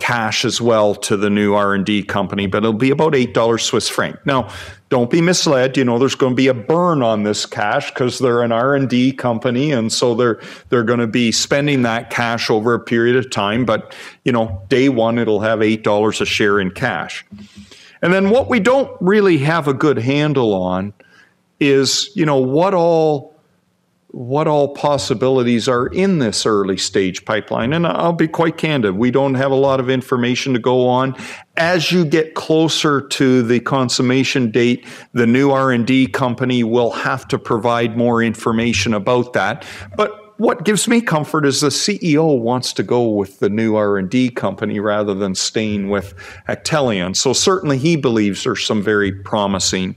cash as well to the new R&D company, but it'll be about $8 Swiss franc. Now, don't be misled. You know, there's going to be a burn on this cash because they're an R&D company, and so they're going to be spending that cash over a period of time. But you know, day one it'll have $8 a share in cash. And then what we don't really have a good handle on is, you know, what all possibilities are in this early stage pipeline. And I'll be quite candid, we don't have a lot of information to go on. As you get closer to the consummation date, the new R&D company will have to provide more information about that. But what gives me comfort is the CEO wants to go with the new R&D company rather than staying with Actelion. So certainly he believes there's some very promising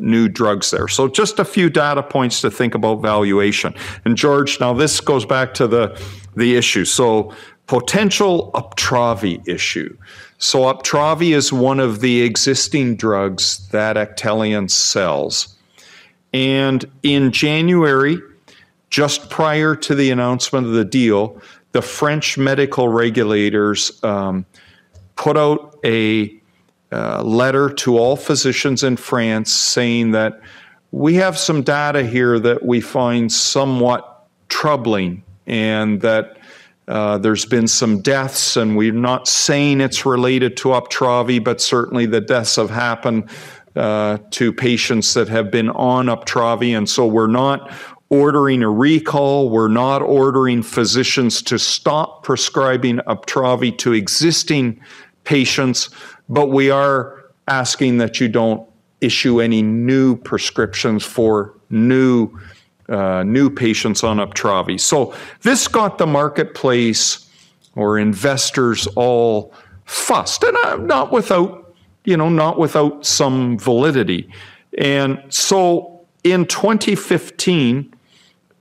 new drugs there. So just a few data points to think about valuation. And George, now this goes back to the issue. So potential Uptravi issue. So Uptravi is one of the existing drugs that Actelion sells. And in January, just prior to the announcement of the deal, the French medical regulators put out a letter to all physicians in France saying that we have some data here that we find somewhat troubling, and that there's been some deaths, and we're not saying it's related to Uptravi, but certainly the deaths have happened to patients that have been on Uptravi, and so we're not ordering a recall, we're not ordering physicians to stop prescribing Uptravi to existing patients, but we are asking that you don't issue any new prescriptions for new patients on Uptravi. So this got the marketplace or investors all fussed, and not without some validity. And so in 2015,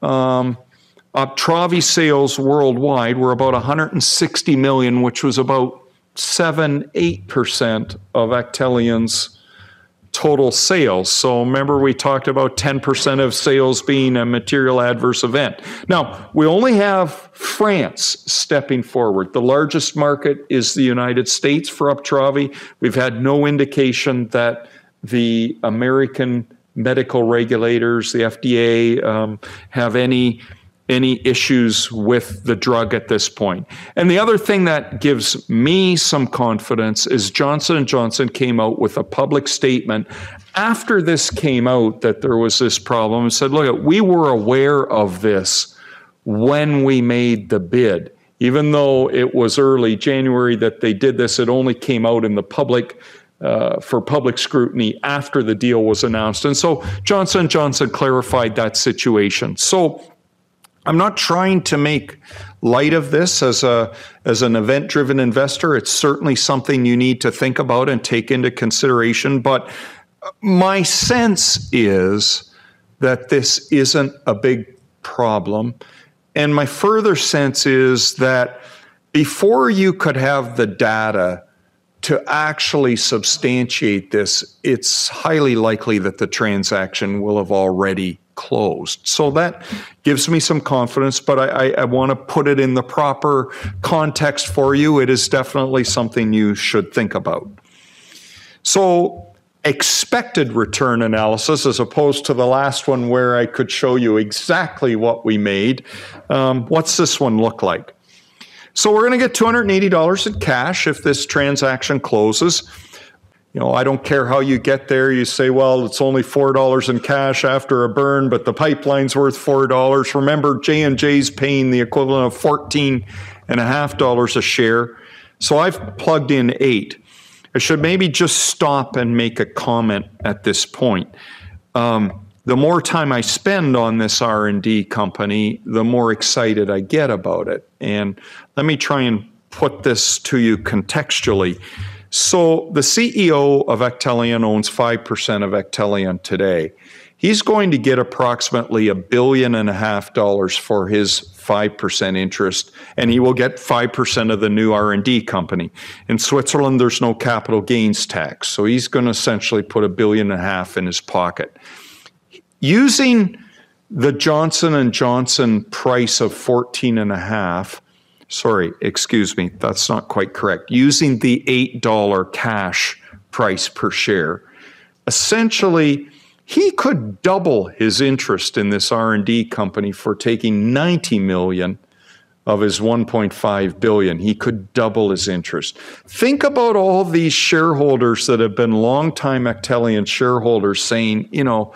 Uptravi sales worldwide were about 160 million, which was about 7-8% of Actelion's total sales. So remember, we talked about 10% of sales being a material adverse event. Now, we only have France stepping forward. The largest market is the United States for Uptravi. We've had no indication that the American medical regulators, the FDA, have any issues with the drug at this point. And the other thing that gives me some confidence is Johnson & Johnson came out with a public statement after this came out that there was this problem and said, look, we were aware of this when we made the bid. Even though it was early January that they did this, it only came out in the public for public scrutiny after the deal was announced. And so Johnson & Johnson clarified that situation. So I'm not trying to make light of this as an event-driven investor. It's certainly something you need to think about and take into consideration. But my sense is that this isn't a big problem. And my further sense is that before you could have the data to actually substantiate this, it's highly likely that the transaction will have already closed. So that gives me some confidence, but I want to put it in the proper context for you. It is definitely something you should think about. So expected return analysis, as opposed to the last one where I could show you exactly what we made. What's this one look like? So we're going to get $280 in cash if this transaction closes. You know, I don't care how you get there. You say, well, it's only $4 in cash after a burn, but the pipeline's worth $4. Remember, J&J's paying the equivalent of $14.50 a share. So I've plugged in $8. I should maybe just stop and make a comment at this point. The more time I spend on this R&D company, the more excited I get about it. And let me try and put this to you contextually. So the CEO of Actelion owns 5% of Actelion today. He's going to get approximately $1.5 billion for his 5% interest, and he will get 5% of the new R&D company. In Switzerland, there's no capital gains tax, so he's going to essentially put $1.5 billion in his pocket. Using the Johnson and Johnson price of 14.5, sorry, excuse me, that's not quite correct. Using the $8 cash price per share, essentially, he could double his interest in this R&D company for taking 90 million of his 1.5 billion. He could double his interest. Think about all these shareholders that have been longtime Actelion shareholders saying, you know,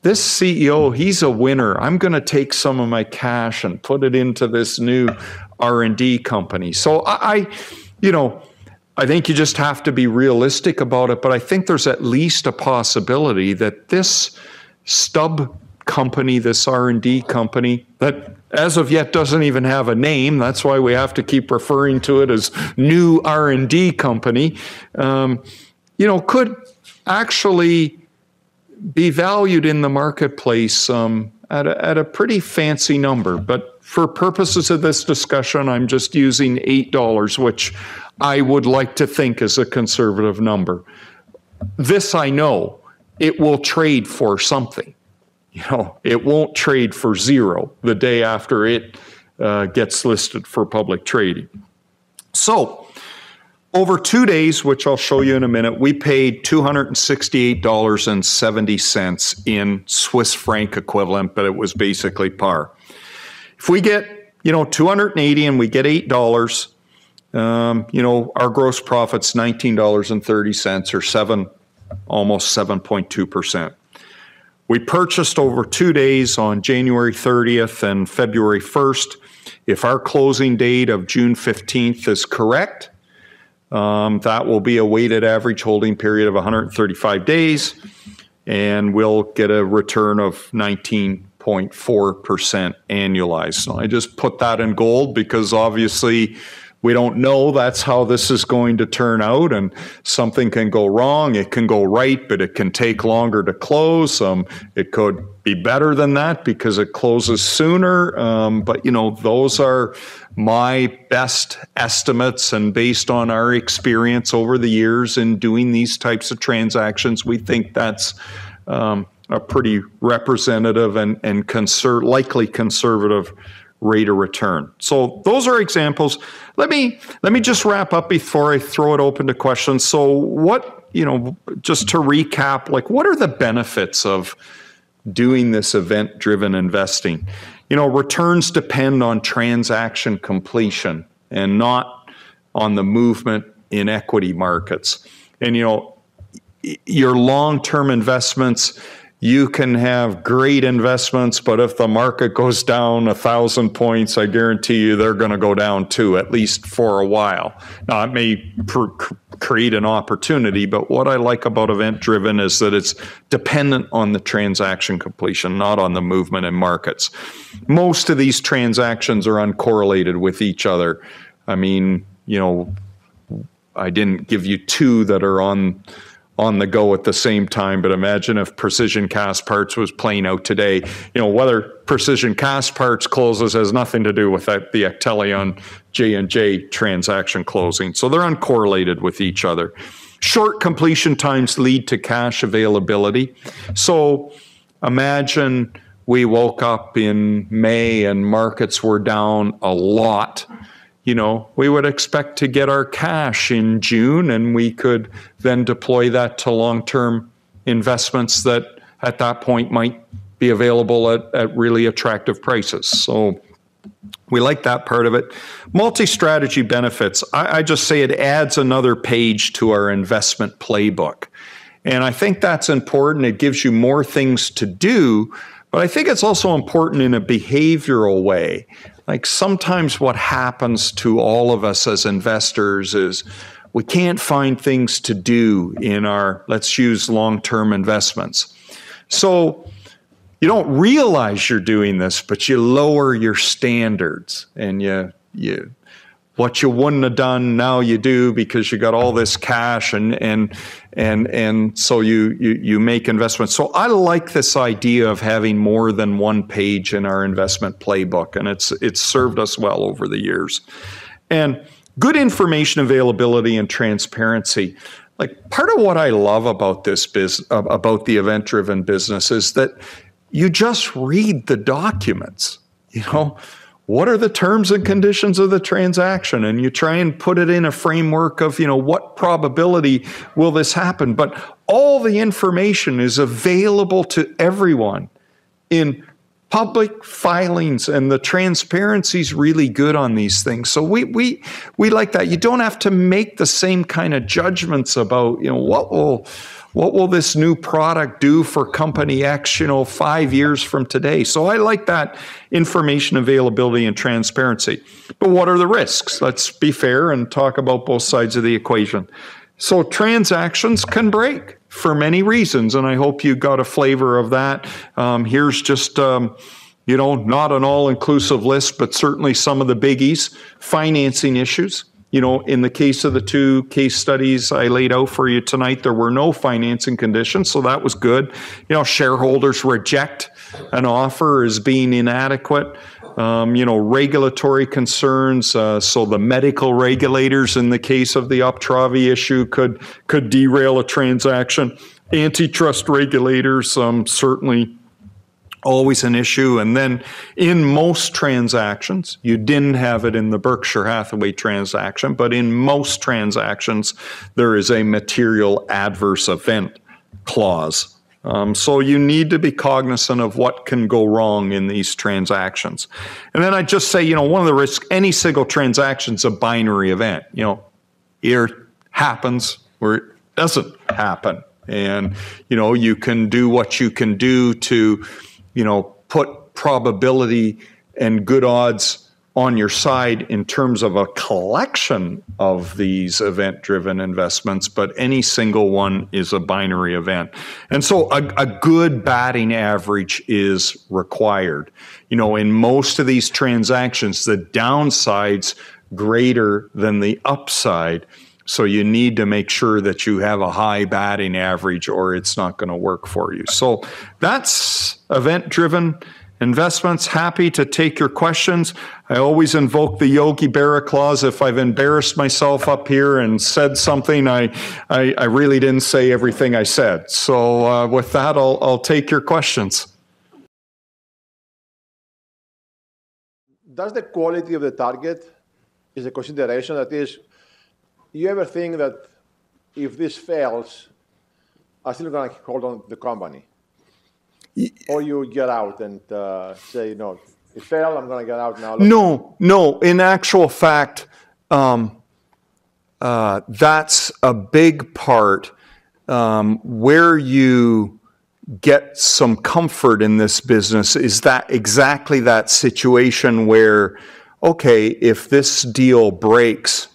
this CEO, he's a winner. I'm going to take some of my cash and put it into this new R&D company. So I think you just have to be realistic about it, but I think there's at least a possibility that this stub company, this R&D company, that as of yet doesn't even have a name, that's why we have to keep referring to it as new R&D company, could actually be valued in the marketplace at a pretty fancy number. But for purposes of this discussion, I'm just using $8, which I would like to think is a conservative number. This I know, it will trade for something. You know, it won't trade for zero the day after it gets listed for public trading. So over 2 days, which I'll show you in a minute, we paid $268.70 in Swiss franc equivalent, but it was basically par. If we get, 280 and we get $8, our gross profit's $19.30 or almost 7.2%. We purchased over 2 days on January 30th and February 1st. If our closing date of June 15th is correct, that will be a weighted average holding period of 135 days, and we'll get a return of 19.4% annualized. So I just put that in gold because obviously we don't know that's how this is going to turn out, and something can go wrong, it can go right, but it can take longer to close. It could be better than that because it closes sooner. But, those are my best estimates, and based on our experience over the years in doing these types of transactions, we think that's a pretty representative and likely conservative rate of return. So those are examples. Let me just wrap up before I throw it open to questions. So just to recap, what are the benefits of doing this event-driven investing? Returns depend on transaction completion and not on the movement in equity markets. And your long-term investments, you can have great investments, but if the market goes down 1,000 points, I guarantee you they're going to go down too, at least for a while. Now, it may create an opportunity, but what I like about event-driven is that it's dependent on the transaction completion, not on the movement in markets. Most of these transactions are uncorrelated with each other. I mean, I didn't give you two that are on the go at the same time, but imagine if Precision Castparts was playing out today. Whether Precision Castparts closes has nothing to do with the Actelion J&J transaction closing. So they're uncorrelated with each other. Short completion times lead to cash availability. So imagine we woke up in May and markets were down a lot. We would expect to get our cash in June, and we could then deploy that to long-term investments that at that point might be available at really attractive prices. So we like that part of it. Multi-strategy benefits. I just say it adds another page to our investment playbook. And I think that's important. It gives you more things to do, but I think it's also important in a behavioral way. Sometimes what happens to all of us as investors is we can't find things to do in our, let's use long-term investments. So you don't realize you're doing this, but you lower your standards and you what you wouldn't have done, now you do because you got all this cash, and so you make investments. So I like this idea of having more than one page in our investment playbook, and it's served us well over the years. And good information availability and transparency. Like, part of what I love about this business, about the event-driven business, is that you just read the documents. You know, what are the terms and conditions of the transaction? And you try and put it in a framework of, you know, what probability will this happen? But all the information is available to everyone in public filings, and the transparency's really good on these things. So we like that. You don't have to make the same kind of judgments about, you know, what will this new product do for company X, you know, 5 years from today. So I like that information availability and transparency. But what are the risks? Let's be fair and talk about both sides of the equation. So transactions can break for many reasons, and I hope you got a flavor of that. Here's just, you know, not an all-inclusive list, but certainly some of the biggies. Financing issues. You know, in the case of the two case studies I laid out for you tonight, there were no financing conditions, so that was good. You know, shareholders reject an offer as being inadequate. You know, regulatory concerns, so the medical regulators in the case of the Uptravi issue could derail a transaction. Antitrust regulators, certainly always an issue. And then in most transactions, you didn't have it in the Berkshire Hathaway transaction, but in most transactions, there is a material adverse event clause. So you need to be cognizant of what can go wrong in these transactions. And then I just say, you know, one of the risks, any single transaction is a binary event. You know, it happens or it doesn't happen. And, you know, you can do what you can do to, you know, put probability and good odds on your side in terms of a collection of these event-driven investments, but any single one is a binary event. And so a good batting average is required. You know, in most of these transactions, the downside's greater than the upside, so you need to make sure that you have a high batting average or it's not going to work for you. So that's event-driven investments. Happy to take your questions. I always invoke the Yogi Berra clause. If I've embarrassed myself up here and said something, I really didn't say everything I said. So with that, I'll take your questions. Does the quality of the target is a consideration? That is, you ever think that if this fails, I'm still going to hold on to the company? Or you get out and say, no, it failed, I'm going to get out now. No. In actual fact, that's a big part where you get some comfort in this business is that exactly that situation where, okay, if this deal breaks,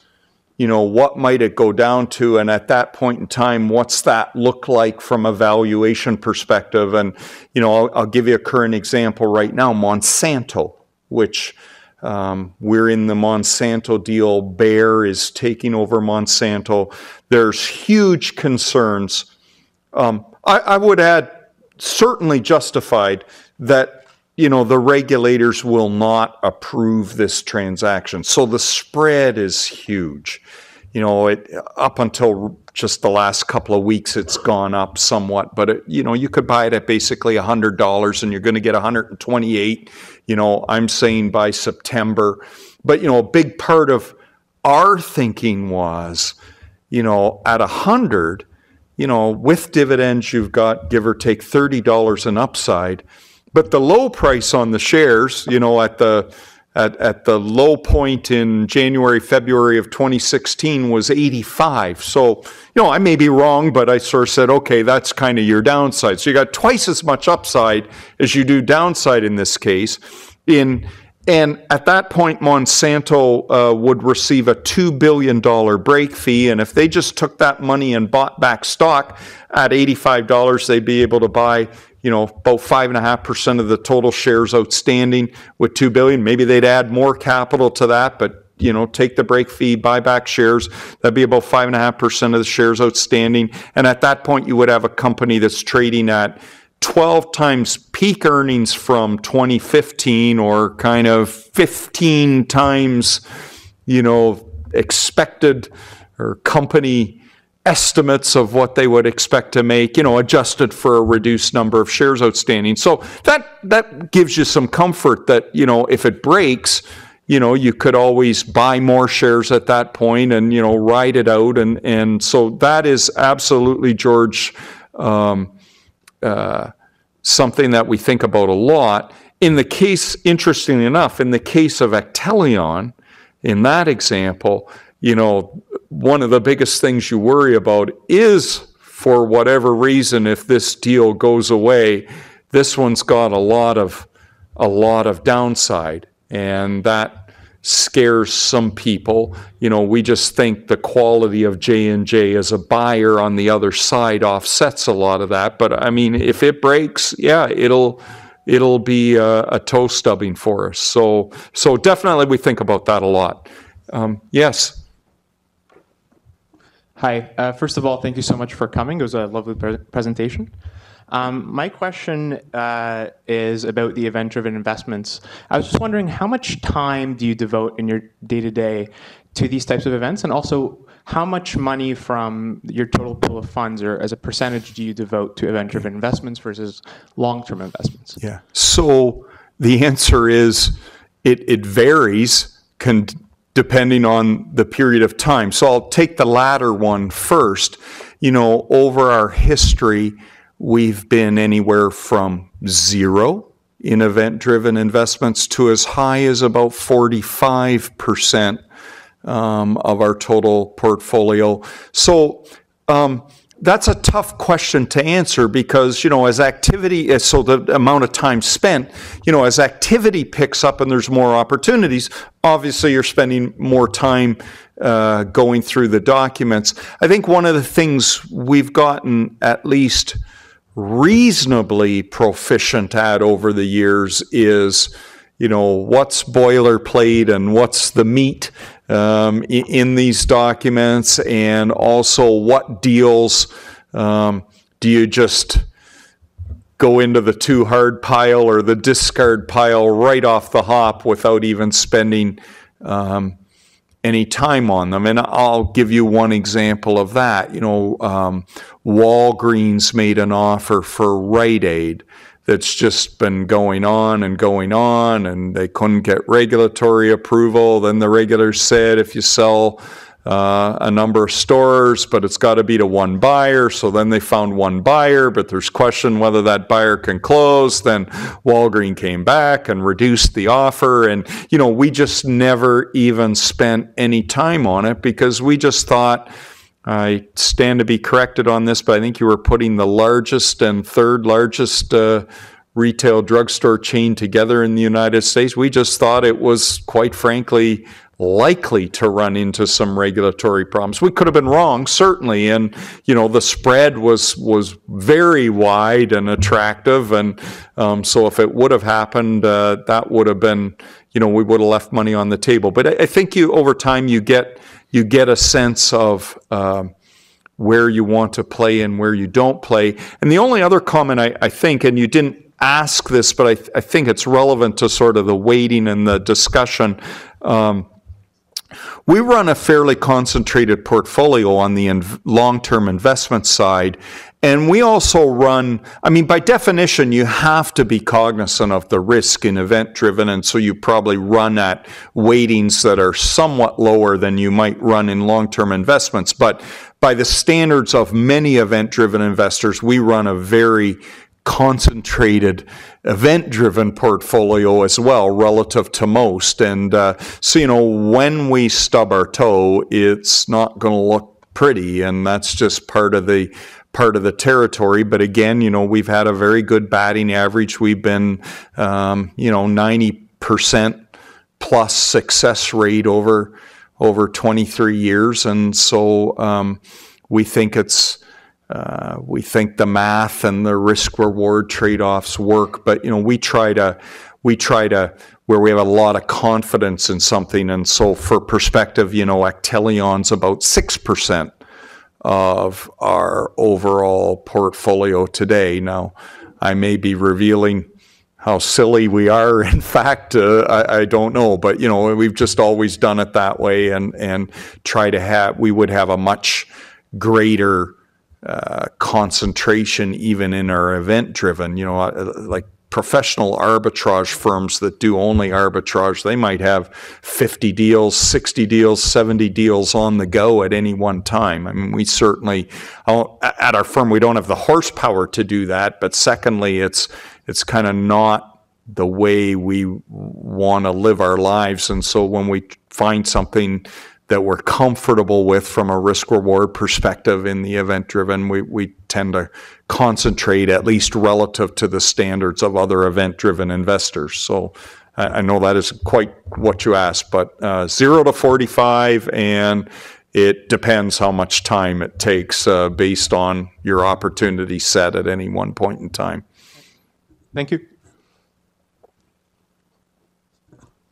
you know, what might it go down to? And at that point in time, what's that look like from a valuation perspective? And, you know, I'll give you a current example right now, Monsanto, which we're in the Monsanto deal. Bayer is taking over Monsanto. There's huge concerns. I would add, certainly justified, that, you know, the regulators will not approve this transaction. So the spread is huge. You know, it, up until just the last couple of weeks, it's gone up somewhat. But, it, you know, you could buy it at basically $100 and you're going to get $128, you know, I'm saying by September. But, you know, a big part of our thinking was, you know, at $100, you know, with dividends, you've got give or take $30 in upside. But the low price on the shares, you know, at the low point in January, February of 2016 was 85. So, you know, I may be wrong, but I sort of said, okay, that's kind of your downside. So you got twice as much upside as you do downside in this case. And at that point, Monsanto would receive a $2 billion break fee. And if they just took that money and bought back stock at $85, they'd be able to buy, you know, about 5.5% of the total shares outstanding with $2 billion. Maybe they'd add more capital to that, but take the break fee, buy back shares. That'd be about 5.5% of the shares outstanding. And at that point, you would have a company that's trading at 12 times peak earnings from 2015, or kind of 15 times, expected or company estimates of what they would expect to make, adjusted for a reduced number of shares outstanding. So that gives you some comfort that, if it breaks, you could always buy more shares at that point and, ride it out. And so that is absolutely, George, something that we think about a lot. In the case, interestingly enough, in the case of Actelion, in that example, one of the biggest things you worry about is, for whatever reason, if this deal goes away, this one's got a lot of downside, and that scares some people. We just think the quality of J&J as a buyer on the other side offsets a lot of that. But I mean, if it breaks, yeah, it'll be a toe stubbing for us. So definitely we think about that a lot. Yes. Hi. First of all, thank you so much for coming. It was a lovely presentation. My question is about the event-driven investments. I was just wondering, how much time do you devote in your day-to-day to these types of events? And also, how much money from your total pool of funds, or as a percentage, do you devote to event-driven investments versus long-term investments? Yeah. So the answer is it varies depending on the period of time. So I'll take the latter one first. Over our history, we've been anywhere from 0 in event-driven investments to as high as about 45% of our total portfolio. So that's a tough question to answer because, as activity, so the amount of time spent, as activity picks up and there's more opportunities, obviously you're spending more time going through the documents. I think one of the things we've gotten at least reasonably proficient at over the years is, what's boilerplate and what's the meat in these documents, and also what deals do you just go into the too hard pile or the discard pile right off the hop without even spending any time on them. And I'll give you one example of that. Walgreens made an offer for Rite Aid that's just been going on and going on, and they couldn't get regulatory approval. Then the regulators said, if you sell a number of stores, but it's got to be to one buyer. So then they found one buyer, but there's question whether that buyer can close. Then Walgreens came back and reduced the offer. And, we just never even spent any time on it because we just thought, I stand to be corrected on this, but I think you were putting the largest and third largest retail drugstore chain together in the United States. We just thought it was, quite frankly, likely to run into some regulatory problems. We could have been wrong, certainly, and the spread was very wide and attractive, and so if it would have happened, that would have been, we would have left money on the table. But I think over time you get a sense of where you want to play and where you don't play. And the only other comment I think, and you didn't ask this, but I think it's relevant to sort of the weighting and the discussion. We run a fairly concentrated portfolio on the long-term investment side, and we also run, by definition, you have to be cognizant of the risk in event-driven, and so you probably run at weightings that are somewhat lower than you might run in long-term investments. But by the standards of many event-driven investors, we run a very concentrated event-driven portfolio as well relative to most. And so, when we stub our toe, it's not going to look pretty, and that's just part of the territory. But again, we've had a very good batting average. We've been, 90% plus success rate over 23 years. And so we think it's, we think the math and the risk-reward trade-offs work, but we try to where we have a lot of confidence in something. And so for perspective, you know, Actelion's about 6% of our overall portfolio today. Now, I may be revealing how silly we are. In fact, I don't know, but you know, we've just always done it that way, and try to have, we would have a much greater concentration even in our event-driven, you know, like professional arbitrage firms that do only arbitrage, they might have 50 deals, 60 deals, 70 deals on the go at any one time. I mean, we certainly, at our firm, we don't have the horsepower to do that, but secondly, it's kind of not the way we want to live our lives. And so when we find something that we're comfortable with from a risk-reward perspective in the event-driven, we tend to concentrate, at least relative to the standards of other event-driven investors. So I know that isn't quite what you asked, but 0 to 45, and it depends how much time it takes based on your opportunity set at any one point in time. Thank you.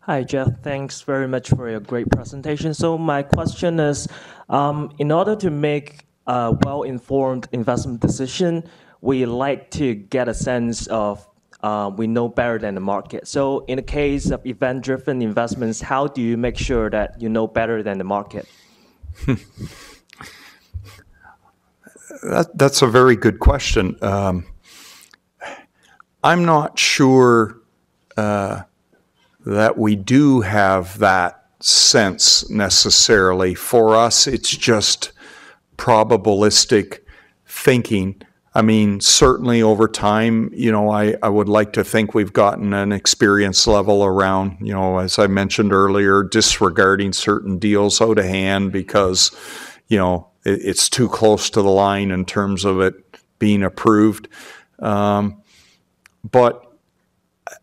Hi, Jeff. Thanks very much for your great presentation. So my question is, in order to make a well-informed investment decision, we like to get a sense of we know better than the market. So in the case of event-driven investments, how do you make sure that you know better than the market? That's a very good question. I'm not sure that we do have that sense necessarily. For us, it's just probabilistic thinking. I mean, certainly over time, you know, I would like to think we've gotten an experience level around, you know, as I mentioned earlier, disregarding certain deals out of hand because, you know, it's too close to the line in terms of it being approved. But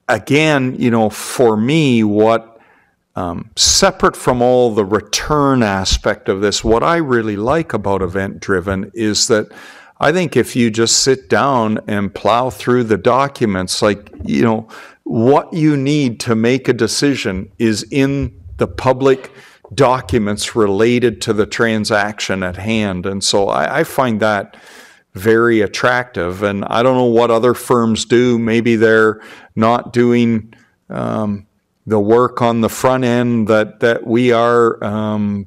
again, you know, for me, what separate from all the return aspect of this, what I really like about event-driven is that I think if you just sit down and plow through the documents, like, you know, what you need to make a decision is in the public documents related to the transaction at hand. And so I find that very attractive, and I don't know what other firms do. Maybe they're not doing the work on the front end that we are,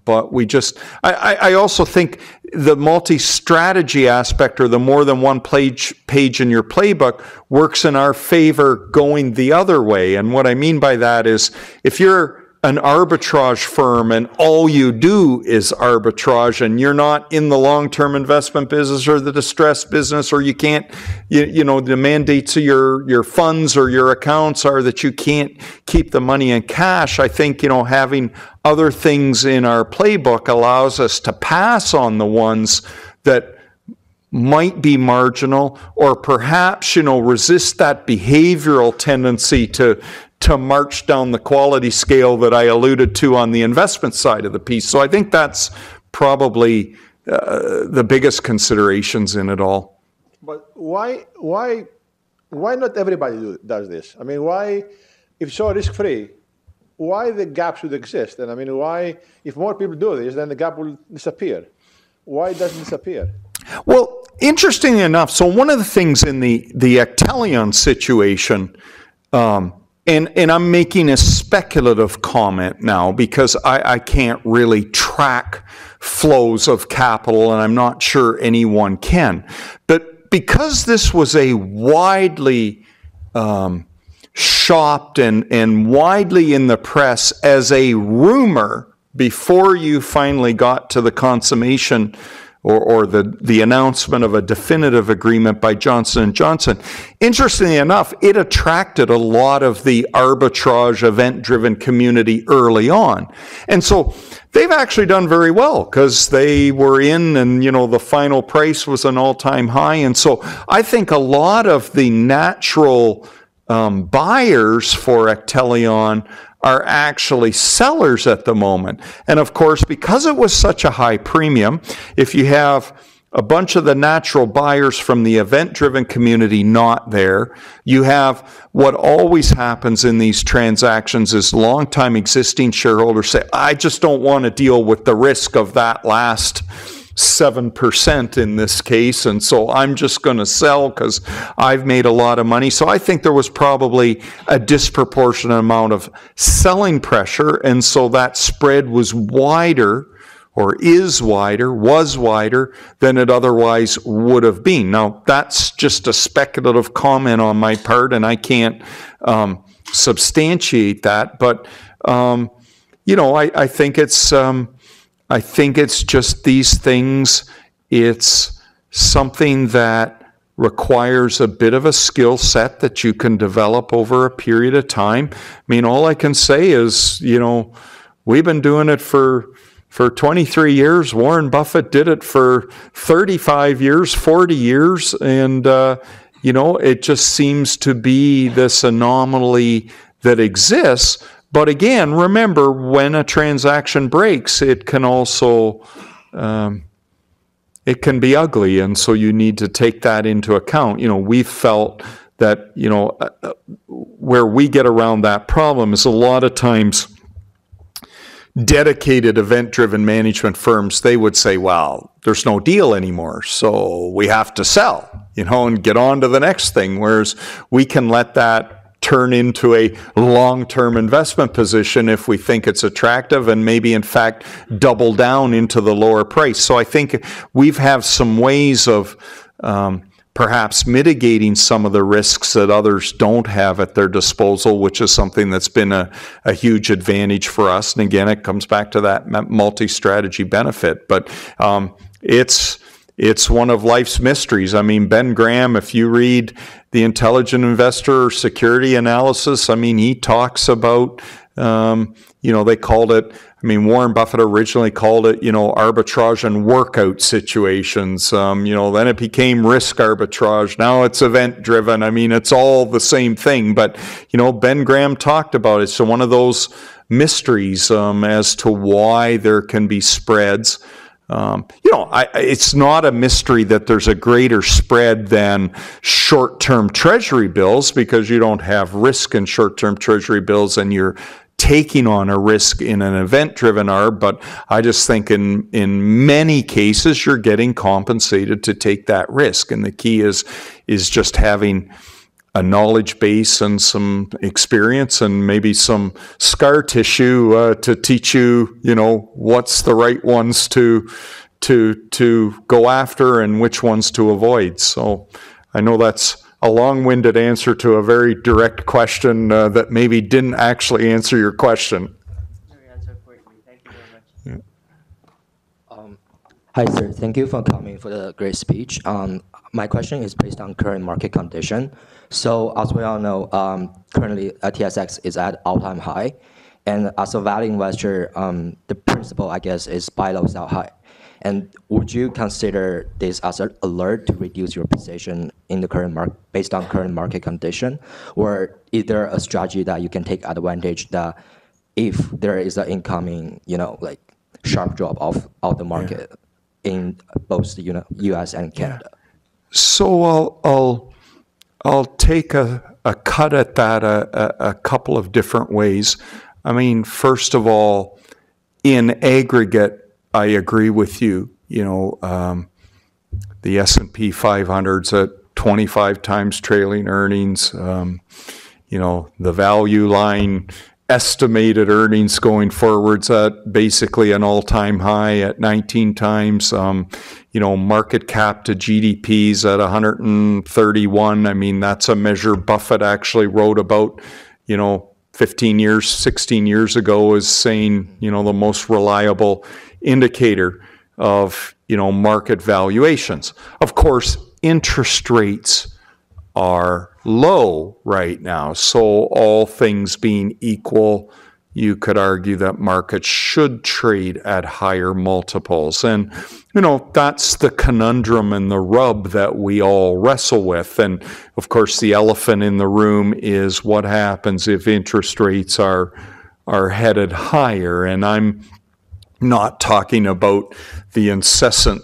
but we just, I also think the multi-strategy aspect, or the more than one page in your playbook, works in our favor going the other way. And what I mean by that is, if you're an arbitrage firm and all you do is arbitrage and you're not in the long-term investment business or the distressed business, or you can't, you know, the mandates of your funds or your accounts are that you can't keep the money in cash, I think, you know, having other things in our playbook allows us to pass on the ones that might be marginal, or perhaps, you know, resist that behavioral tendency to march down the quality scale that I alluded to on the investment side of the piece. So I think that's probably the biggest considerations in it all. But why not everybody does this? I mean, why, if so risk-free, why the gap should exist? And I mean, why, if more people do this, then the gap will disappear. Why does it disappear? Well, interestingly enough, so one of the things in the Actelion situation, and I'm making a speculative comment now because I can't really track flows of capital, and I'm not sure anyone can. But because this was a widely shopped and widely in the press as a rumor before you finally got to the consummation or the announcement of a definitive agreement by Johnson and Johnson, interestingly enough, it attracted a lot of the arbitrage event-driven community early on. And so they've actually done very well because they were in, and you know, the final price was an all-time high. And so I think a lot of the natural buyers for Actelion are actually sellers at the moment. And of course, because it was such a high premium, if you have a bunch of the natural buyers from the event-driven community not there. You have what always happens in these transactions is long-time existing shareholders say, I just don't want to deal with the risk of that last 7% in this case, and so I'm just going to sell because I've made a lot of money. So I think there was probably a disproportionate amount of selling pressure, and so that spread was wider, or is wider, was wider than it otherwise would have been. Now, that's just a speculative comment on my part, and I can't substantiate that, but you know, I think it's I think it's just these things, it's something that requires a bit of a skill set that you can develop over a period of time. I mean, all I can say is, you know, we've been doing it for 23 years. Warren Buffett did it for 35 years, 40 years, and, you know, it just seems to be this anomaly that exists. But again, remember, when a transaction breaks, it can also, it can be ugly, and so you need to take that into account. You know, we felt that, you know, where we get around that problem is a lot of times dedicated event-driven management firms, they would say, well, there's no deal anymore, so we have to sell, you know, and get on to the next thing, whereas we can let that turn into a long-term investment position if we think it's attractive, and maybe in fact double down into the lower price. So I think we've have some ways of perhaps mitigating some of the risks that others don't have at their disposal, which is something that's been a huge advantage for us. And again, it comes back to that multi-strategy benefit, but it's one of life's mysteries. I mean, Ben Graham, if you read The Intelligent Investor or Security Analysis, I mean, he talks about, you know, they called it, I mean, Warren Buffett originally called it, you know, arbitrage and workout situations. You know, then it became risk arbitrage. Now it's event-driven. I mean, it's all the same thing. But, you know, Ben Graham talked about it. So one of those mysteries as to why there can be spreads. You know, it's not a mystery that there's a greater spread than short-term treasury bills, because you don't have risk in short-term treasury bills and you're taking on a risk in an event-driven arb, but I just think in many cases you're getting compensated to take that risk. And the key is just having a knowledge base and some experience and maybe some scar tissue to teach you, you know, what's the right ones to go after and which ones to avoid. So I know that's a long-winded answer to a very direct question that maybe didn't actually answer your question. Thank you very much. Yeah. Hi, sir. Thank you for coming for the great speech. My question is based on current market condition. So as we all know, currently TSX is at all-time high, and as a value investor, the principle, I guess, is buy low, sell high. And would you consider this as an alert to reduce your position in the current market based on current market condition, or is there a strategy that you can take advantage that if there is an incoming, you know, like sharp drop of the market in both the, you know, U.S. and Canada? So I'll take a cut at that a couple of different ways. I mean, first of all, in aggregate, I agree with you. You know, the S&P 500's at 25 times trailing earnings. You know, the value line estimated earnings going forwards at basically an all-time high at 19 times. You know, market cap to GDP's at 131. I mean, that's a measure Buffett actually wrote about, you know, 15 years, 16 years ago, as saying, you know, the most reliable indicator of, you know, market valuations. Of course, interest rates are low right now, so all things being equal, you could argue that markets should trade at higher multiples. And, you know, that's the conundrum and the rub that we all wrestle with. And, of course, the elephant in the room is what happens if interest rates are headed higher. And I'm not talking about the incessant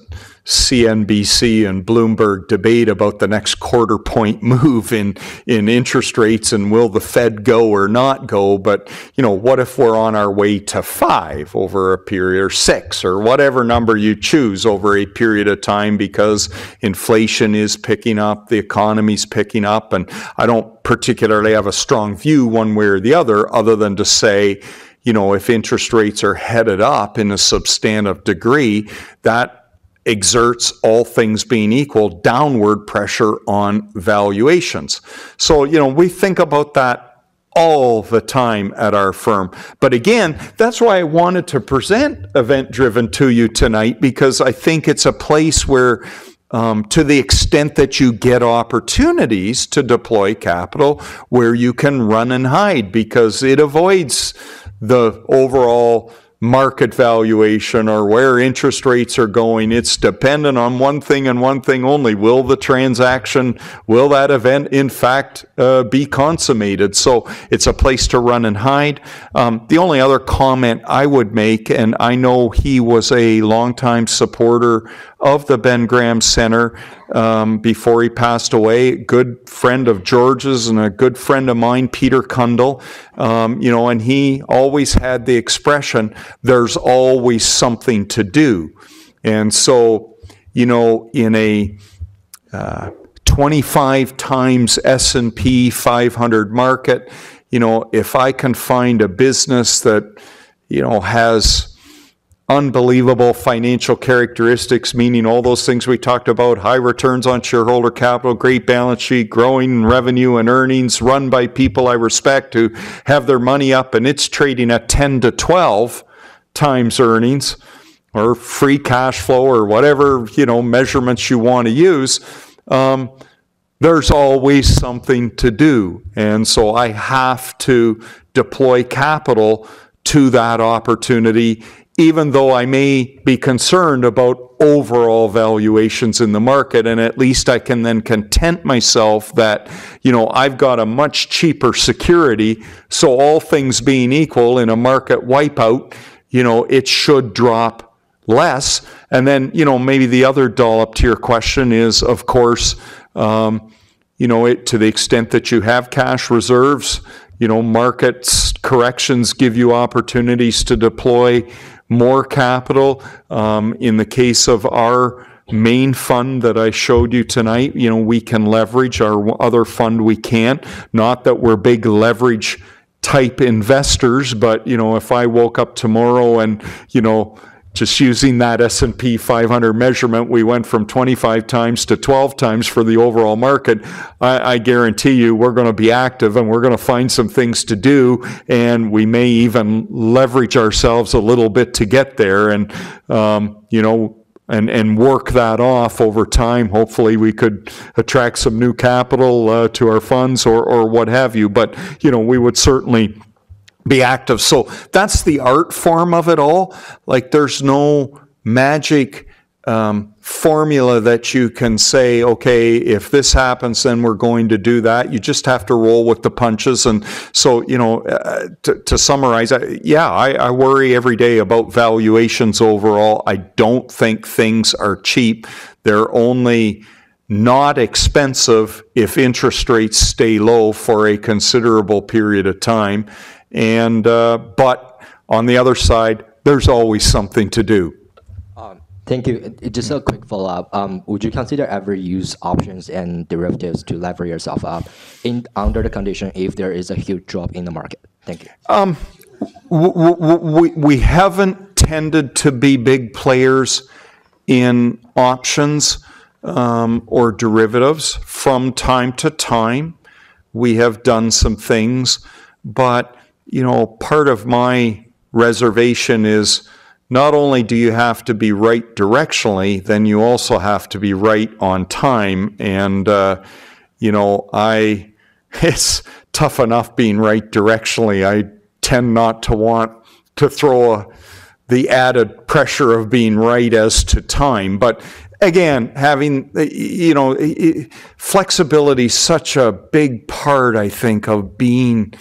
CNBC and Bloomberg debate about the next quarter point move in interest rates and will the Fed go or not go. But, you know, what if we're on our way to 5 over a period, or 6, or whatever number you choose over a period of time, because inflation is picking up, the economy's picking up, and I don't particularly have a strong view one way or the other than to say, you know, if interest rates are headed up in a substantive degree, that exerts, all things being equal, downward pressure on valuations. So, you know, we think about that all the time at our firm. But again, that's why I wanted to present Event Driven to you tonight, because I think it's a place where, to the extent that you get opportunities to deploy capital, where you can run and hide, because it avoids the overall market valuation or where interest rates are going. It's dependent on one thing and one thing only. Will the transaction, will that event in fact be consummated? So it's a place to run and hide. The only other comment I would make, and I know he was a longtime supporter of the Ben Graham Centre before he passed away, a good friend of George's and a good friend of mine, Peter Kundal, you know, and he always had the expression, there's always something to do. And so, you know, in a 25 times S&P 500 market, you know, if I can find a business that, you know, has unbelievable financial characteristics, meaning all those things we talked about, high returns on shareholder capital, great balance sheet, growing revenue and earnings, run by people I respect who have their money up and it's trading at 10 to 12 times earnings or free cash flow or whatever, you know, measurements you want to use, there's always something to do. And so I have to deploy capital to that opportunity, even though I may be concerned about overall valuations in the market. And at least I can then content myself that, you know, I've got a much cheaper security, so all things being equal in a market wipeout, you know, it should drop less. And then, you know, maybe the other dollop to your question is, of course, you know, to the extent that you have cash reserves, you know, markets corrections give you opportunities to deploy more capital. In the case of our main fund that I showed you tonight, you know, we can leverage. Our other fund we can't. Not that we're big leverage type investors, but, you know, if I woke up tomorrow and, you know, just using that S&P 500 measurement, we went from 25 times to 12 times for the overall market, I guarantee you we're going to be active and we're going to find some things to do, and we may even leverage ourselves a little bit to get there and, you know, and work that off over time. Hopefully we could attract some new capital to our funds or what have you, but, you know, we would certainly be active. So that's the art form of it all. Like, there's no magic formula that you can say, okay, if this happens, then we're going to do that. You just have to roll with the punches. And so, you know, to summarize, I worry every day about valuations overall. I don't think things are cheap. They're only not expensive if interest rates stay low for a considerable period of time. And but on the other side, there's always something to do. Thank you. Just a quick follow-up. Would you consider ever use options and derivatives to lever yourself up under the condition if there is a huge drop in the market? Thank you. We haven't tended to be big players in options or derivatives. From time to time, we have done some things, but, you know, part of my reservation is not only do you have to be right directionally, then you also have to be right on time. And, you know, it's tough enough being right directionally. I tend not to want to throw the added pressure of being right as to time. But again, having, you know, flexibility is such a big part, I think, of being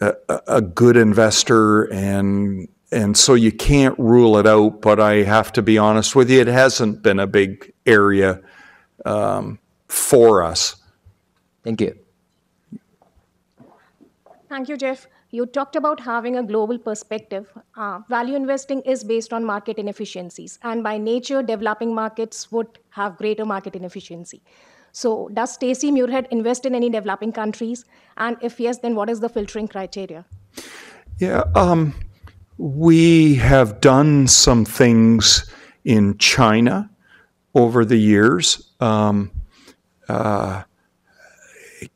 a good investor and And so you can't rule it out, but I have to be honest with you, it hasn't been a big area for us. Thank you. Thank you, Jeff. You talked about having a global perspective. Value investing is based on market inefficiencies, and by nature, developing markets would have greater market inefficiency. So does Stacey Muirhead invest in any developing countries? And if yes, then what is the filtering criteria? Yeah, we have done some things in China over the years.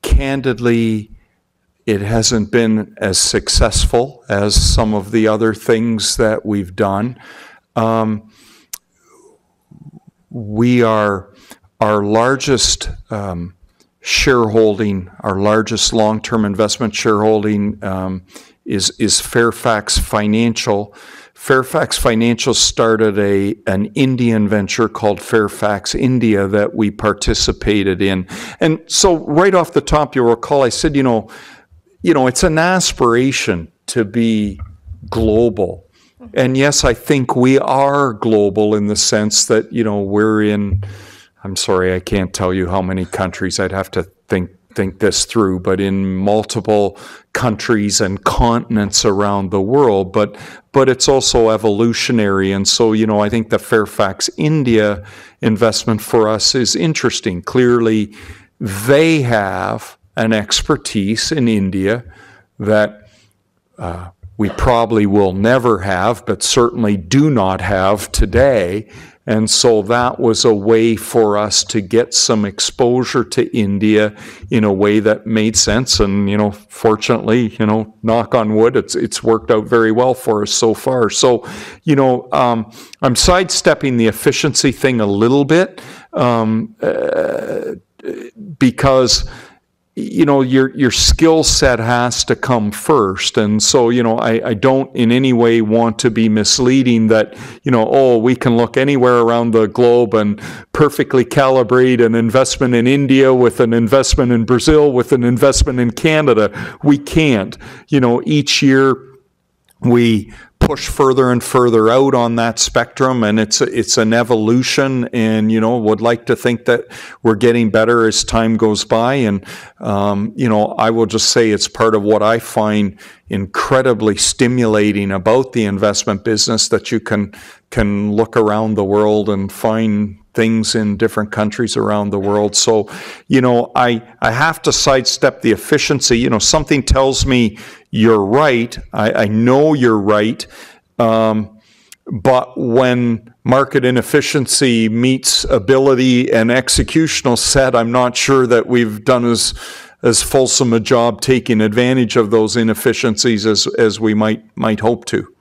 Candidly, it hasn't been as successful as some of the other things that we've done. We are our largest shareholding, our largest long-term investment shareholding is Fairfax Financial. Fairfax Financial started an Indian venture called Fairfax India that we participated in. And so right off the top, you'll recall I said, you know, it's an aspiration to be global. And yes, I think we are global in the sense that, you know, we're in, I'm sorry, I can't tell you how many countries, I'd have to think this through, but in multiple countries and continents around the world, but it's also evolutionary. And so, you know, I think the Fairfax India investment for us is interesting. Clearly, they have an expertise in India that we probably will never have, but certainly do not have today. And so that was a way for us to get some exposure to India in a way that made sense. And, you know, fortunately, you know, knock on wood, it's worked out very well for us so far. So, you know, I'm sidestepping the efficiency thing a little bit because, you know, your skill set has to come first. And so, you know, I don't in any way want to be misleading that, you know, oh, we can look anywhere around the globe and perfectly calibrate an investment in India with an investment in Brazil with an investment in Canada. We can't. You know, each year we push further and further out on that spectrum, and it's an evolution, and, you know, would like to think that we're getting better as time goes by. And, you know, I will just say it's part of what I find incredibly stimulating about the investment business, that you can look around the world and find things in different countries around the world. So, you know, I have to sidestep the efficiency. You know, something tells me you're right. I know you're right. But when market inefficiency meets ability and executional set, I'm not sure that we've done as fulsome a job taking advantage of those inefficiencies as we might hope to.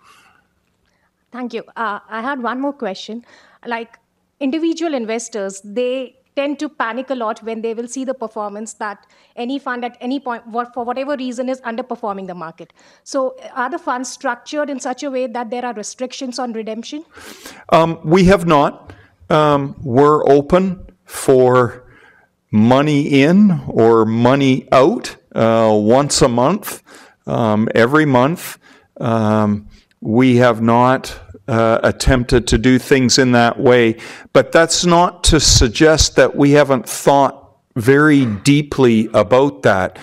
Thank you. I had one more question. Like, individual investors, they tend to panic a lot when they will see the performance that any fund at any point, for whatever reason, is underperforming the market. So are the funds structured in such a way that there are restrictions on redemption? We have not. We're open for money in or money out once a month, every month. We have not attempted to do things in that way, but that's not to suggest that we haven't thought very deeply about that.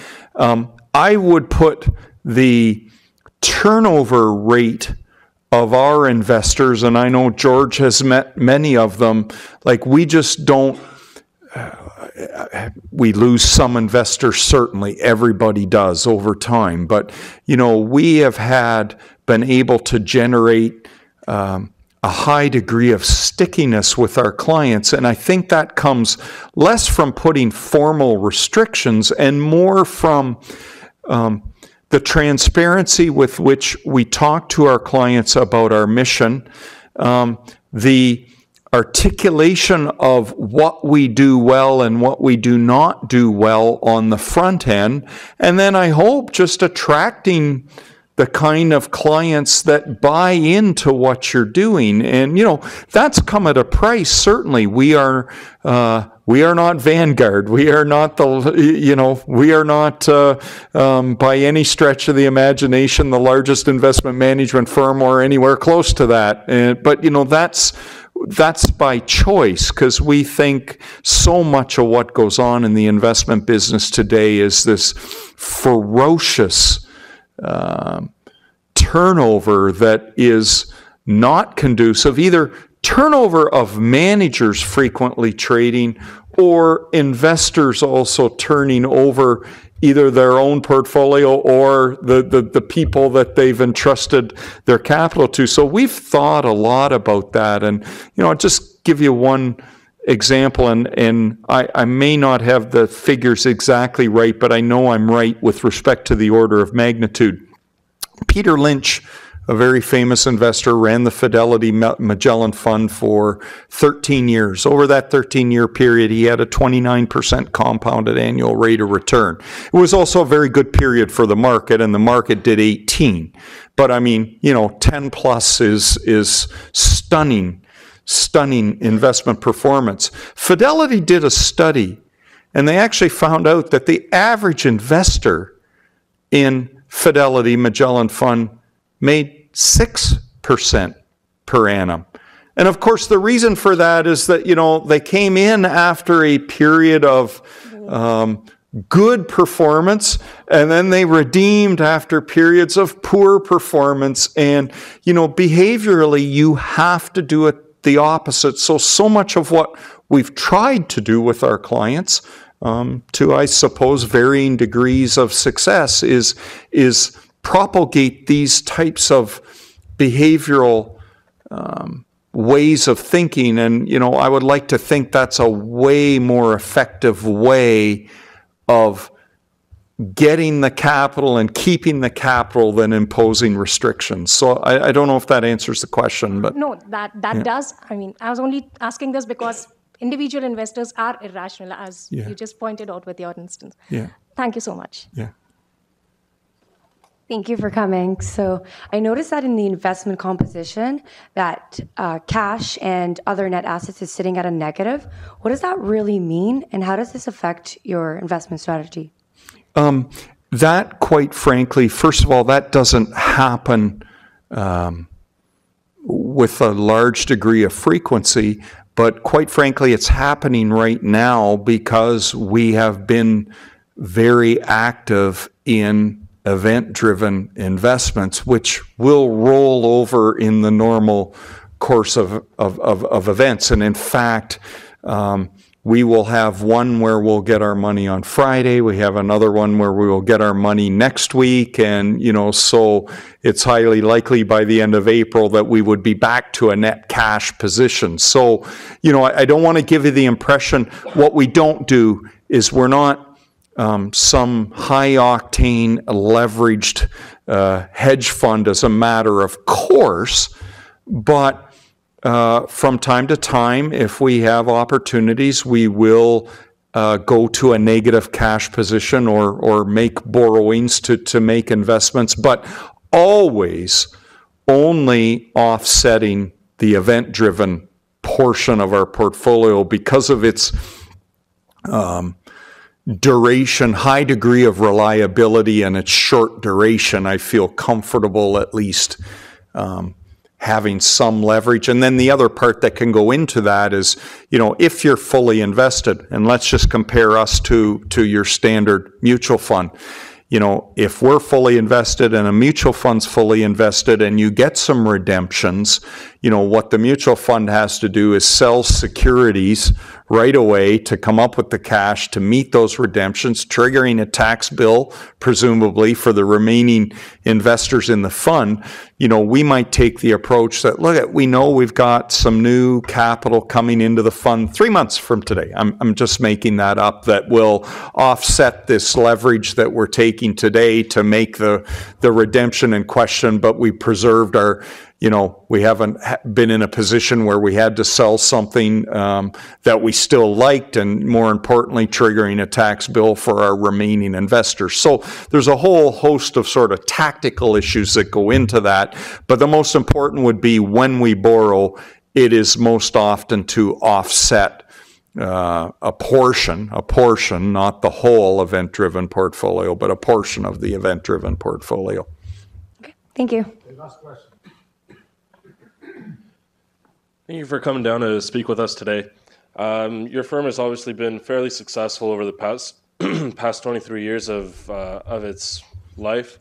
I would put the turnover rate of our investors, and I know George has met many of them, like we just don't, we lose some investors, certainly, everybody does over time, but, you know, we have been able to generate a high degree of stickiness with our clients. And I think that comes less from putting formal restrictions and more from the transparency with which we talk to our clients about our mission, the articulation of what we do well and what we do not do well on the front end, and then I hope just attracting the kind of clients that buy into what you're doing. And, you know, that's come at a price, certainly. We are not Vanguard. We are not the, you know, we are not by any stretch of the imagination the largest investment management firm or anywhere close to that. And, but, you know, that's by choice, because we think so much of what goes on in the investment business today is this ferocious turnover that is not conducive, either turnover of managers frequently trading or investors also turning over either their own portfolio or the people that they've entrusted their capital to. So we've thought a lot about that. And, you know, I'll just give you one example, and I may not have the figures exactly right, but I know I'm right with respect to the order of magnitude. Peter Lynch, a very famous investor, ran the Fidelity Magellan Fund for 13 years. Over that 13-year period, he had a 29% compounded annual rate of return. It was also a very good period for the market, and the market did 18. But I mean, you know, 10 plus is stunning, stunning investment performance. Fidelity did a study, and they actually found out that the average investor in Fidelity Magellan Fund made 6% per annum. And of course, the reason for that is that, you know, they came in after a period of good performance, and then they redeemed after periods of poor performance. And, you know, behaviorally, you have to do it the opposite. So much of what we've tried to do with our clients, to, I suppose, varying degrees of success, is propagate these types of behavioral ways of thinking. And, you know, I would like to think that's a way more effective way of getting the capital and keeping the capital than imposing restrictions. So I don't know if that answers the question, but no, that yeah. Does. I mean, I was only asking this because individual investors are irrational, as yeah. You just pointed out with your instance. Yeah. Thank you so much. Yeah. Thank you for coming. So I noticed that in the investment composition that cash and other net assets is sitting at a negative. What does that really mean, and how does this affect your investment strategy? That, quite frankly, first of all, that doesn't happen with a large degree of frequency, but quite frankly, it's happening right now because we have been very active in event-driven investments, which will roll over in the normal course of events. And in fact, we will have one where we'll get our money on Friday. We have another one where we will get our money next week. And, you know, so it's highly likely by the end of April that we would be back to a net cash position. So, you know, I don't want to give you the impression. What we don't do is we're not some high-octane, leveraged hedge fund as a matter of course, but from time to time, if we have opportunities, we will go to a negative cash position or make borrowings to make investments, but always only offsetting the event-driven portion of our portfolio because of its duration, high degree of reliability, and its short duration. I feel comfortable at least having some leverage. And then the other part that can go into that is, you know, if you're fully invested, and let's just compare us to your standard mutual fund. You know, if we're fully invested and a mutual fund's fully invested and you get some redemptions, you know, what the mutual fund has to do is sell securities right away to come up with the cash to meet those redemptions, triggering a tax bill, presumably, for the remaining investors in the fund. You know, we might take the approach that, look, we know we've got some new capital coming into the fund 3 months from today. I'm just making that up, that will offset this leverage that we're taking taking today to make the redemption in question, but we preserved our, we haven't been in a position where we had to sell something that we still liked, and more importantly, triggering a tax bill for our remaining investors. So there's a whole host of sort of tactical issues that go into that, but the most important would be when we borrow, it is most often to offset a portion, not the whole event-driven portfolio, but a portion of the event-driven portfolio. Okay, thank you. Okay, last question. Thank you for coming down to speak with us today. Your firm has obviously been fairly successful over the past 23 years of its life.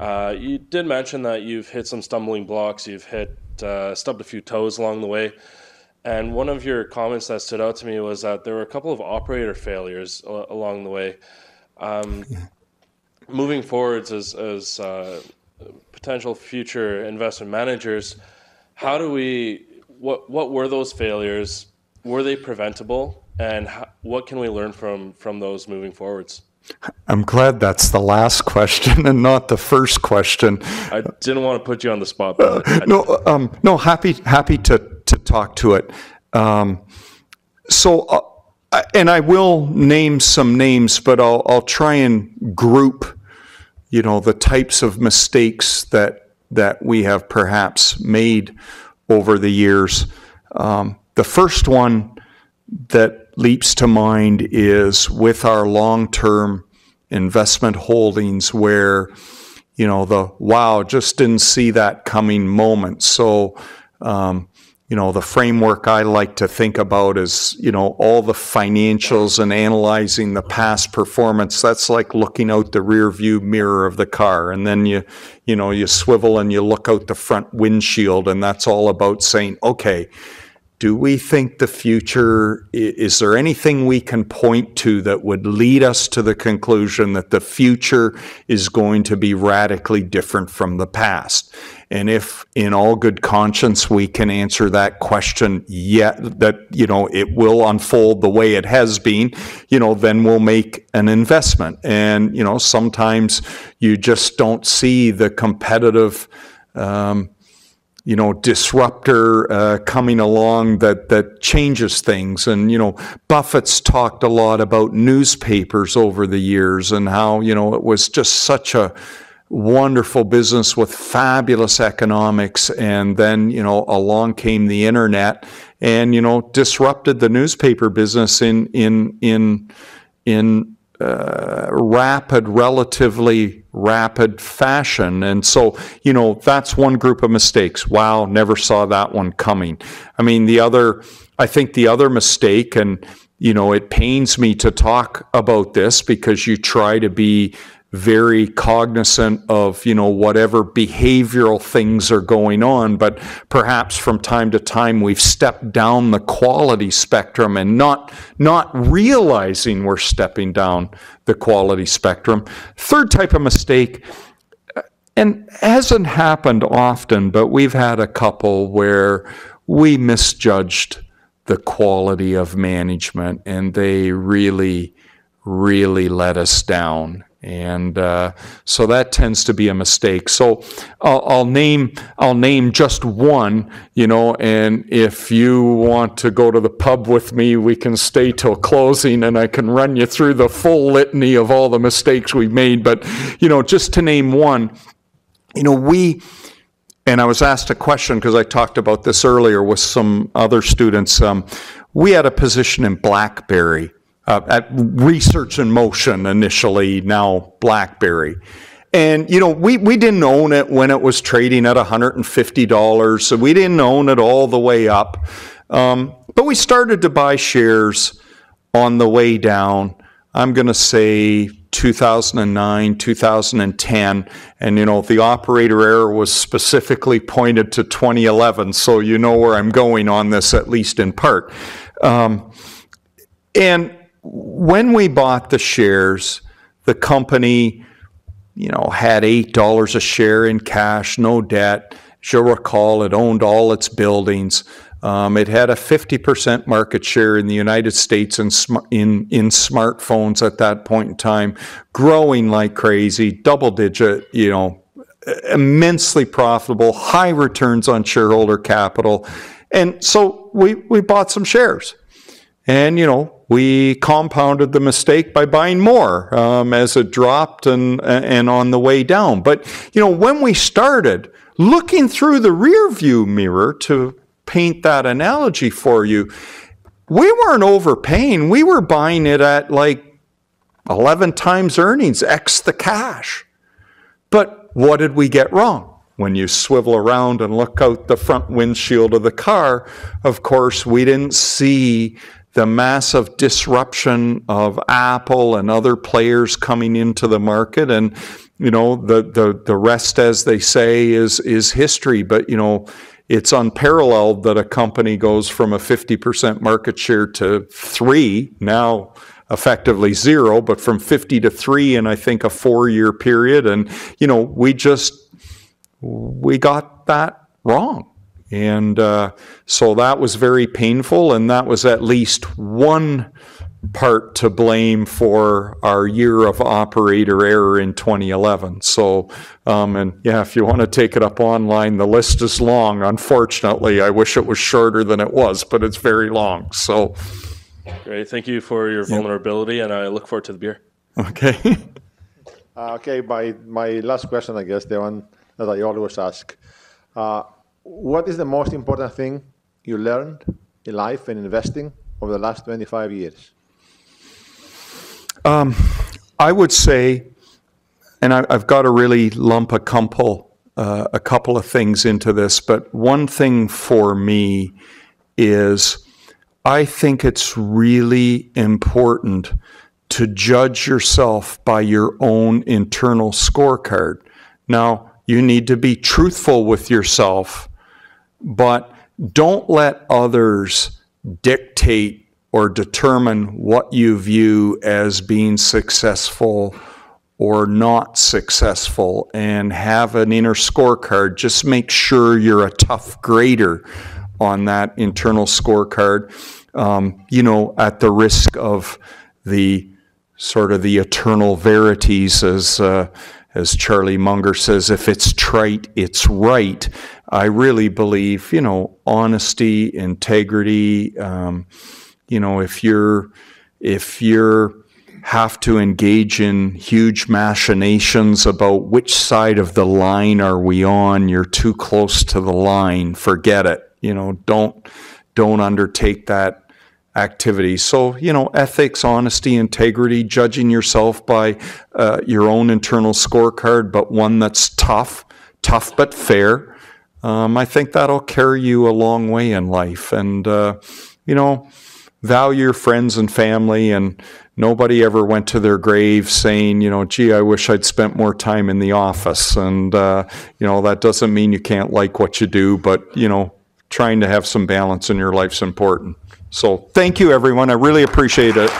You did mention that you've hit some stumbling blocks, you've stubbed a few toes along the way, and one of your comments that stood out to me was that there were a couple of operator failures along the way. Moving forwards as potential future investment managers, how do we? What were those failures? Were they preventable? And what can we learn from those moving forwards? I'm glad that's the last question and not the first question. I didn't want to put you on the spot. But no, happy to talk to it. And I will name some names, but I'll try and group, the types of mistakes that we have perhaps made over the years. The first one that leaps to mind is with our long-term investment holdings where, the wow, just didn't see that coming moment. So, the framework I like to think about is, all the financials and analyzing the past performance. That's like looking out the rear view mirror of the car. And then you swivel and you look out the front windshield, and that's all about saying, okay, do we think the future, is there anything we can point to that would lead us to the conclusion that the future is going to be radically different from the past? And if in all good conscience we can answer that question, it will unfold the way it has been, then we'll make an investment. And, sometimes you just don't see the competitive disruptor coming along that changes things. And, Buffett's talked a lot about newspapers over the years and how, it was just such a wonderful business with fabulous economics. And then, along came the internet and, disrupted the newspaper business in relatively rapid fashion. And so, that's one group of mistakes. Wow, never saw that one coming. I mean, I think the other mistake, and, it pains me to talk about this because you try to be very cognizant of, whatever behavioral things are going on, but perhaps from time to time we've stepped down the quality spectrum and not realizing we're stepping down the quality spectrum. Third type of mistake, and hasn't happened often, but we've had a couple where we misjudged the quality of management and they really, really let us down. And so that tends to be a mistake. So I'll name just one, and if you want to go to the pub with me, we can stay till closing and I can run you through the full litany of all the mistakes we've made. But, just to name one, and I was asked a question because I talked about this earlier with some other students. We had a position in BlackBerry. At Research in Motion initially, now BlackBerry. And, we didn't own it when it was trading at $150, so we didn't own it all the way up. But we started to buy shares on the way down, I'm going to say 2009, 2010, and, the operator error was specifically pointed to 2011, so you know where I'm going on this, at least in part. And when we bought the shares, the company, had $8 a share in cash, no debt. she'll recall it owned all its buildings. It had a 50% market share in the United States in smartphones at that point in time, growing like crazy, double-digit, you know, immensely profitable, high returns on shareholder capital. And so we bought some shares. And, you know, we compounded the mistake by buying more as it dropped and on the way down. But, you know, when we started, looking through the rearview mirror to paint that analogy for you, we weren't overpaying. We were buying it at like 11 times earnings, X the cash. But what did we get wrong? When you swivel around and look out the front windshield of the car, of course, we didn't see the massive disruption of Apple and other players coming into the market. And, you know, the rest, as they say, is history. But, you know, it's unparalleled that a company goes from a 50% market share to 3, now effectively 0, but from 50 to 3 in, I think, a 4-year period. And, you know, we got that wrong. And so that was very painful, and that was at least one part to blame for our year of operator error in 2011. So, and yeah, if you want to take it up online, the list is long. Unfortunately, I wish it was shorter than it was, but it's very long. So, great. Thank you for your vulnerability, and I look forward to the beer. Okay. Okay. My last question, I guess, the one that I always ask. What is the most important thing you learned in life and investing over the last 25 years? I would say, and I've got to really lump a couple of things into this, but one thing for me is I think it's really important to judge yourself by your own internal scorecard. Now, you need to be truthful with yourself, but don't let others dictate or determine what you view as being successful or not successful, and have an inner scorecard. Just make sure you're a tough grader on that internal scorecard, you know, at the risk of the sort of the eternal verities, as Charlie Munger says, if it's trite, it's right. I really believe, you know, honesty, integrity, you know, if you're have to engage in huge machinations about which side of the line are we on, you're too close to the line, forget it. You know, don't undertake that activity. So, you know, ethics, honesty, integrity, judging yourself by your own internal scorecard, but one that's tough but fair. I think that'll carry you a long way in life. And, you know, value your friends and family. And nobody ever went to their grave saying, you know, gee, I wish I'd spent more time in the office. And, you know, that doesn't mean you can't like what you do, but, you know, trying to have some balance in your life's important. So thank you, everyone. I really appreciate it.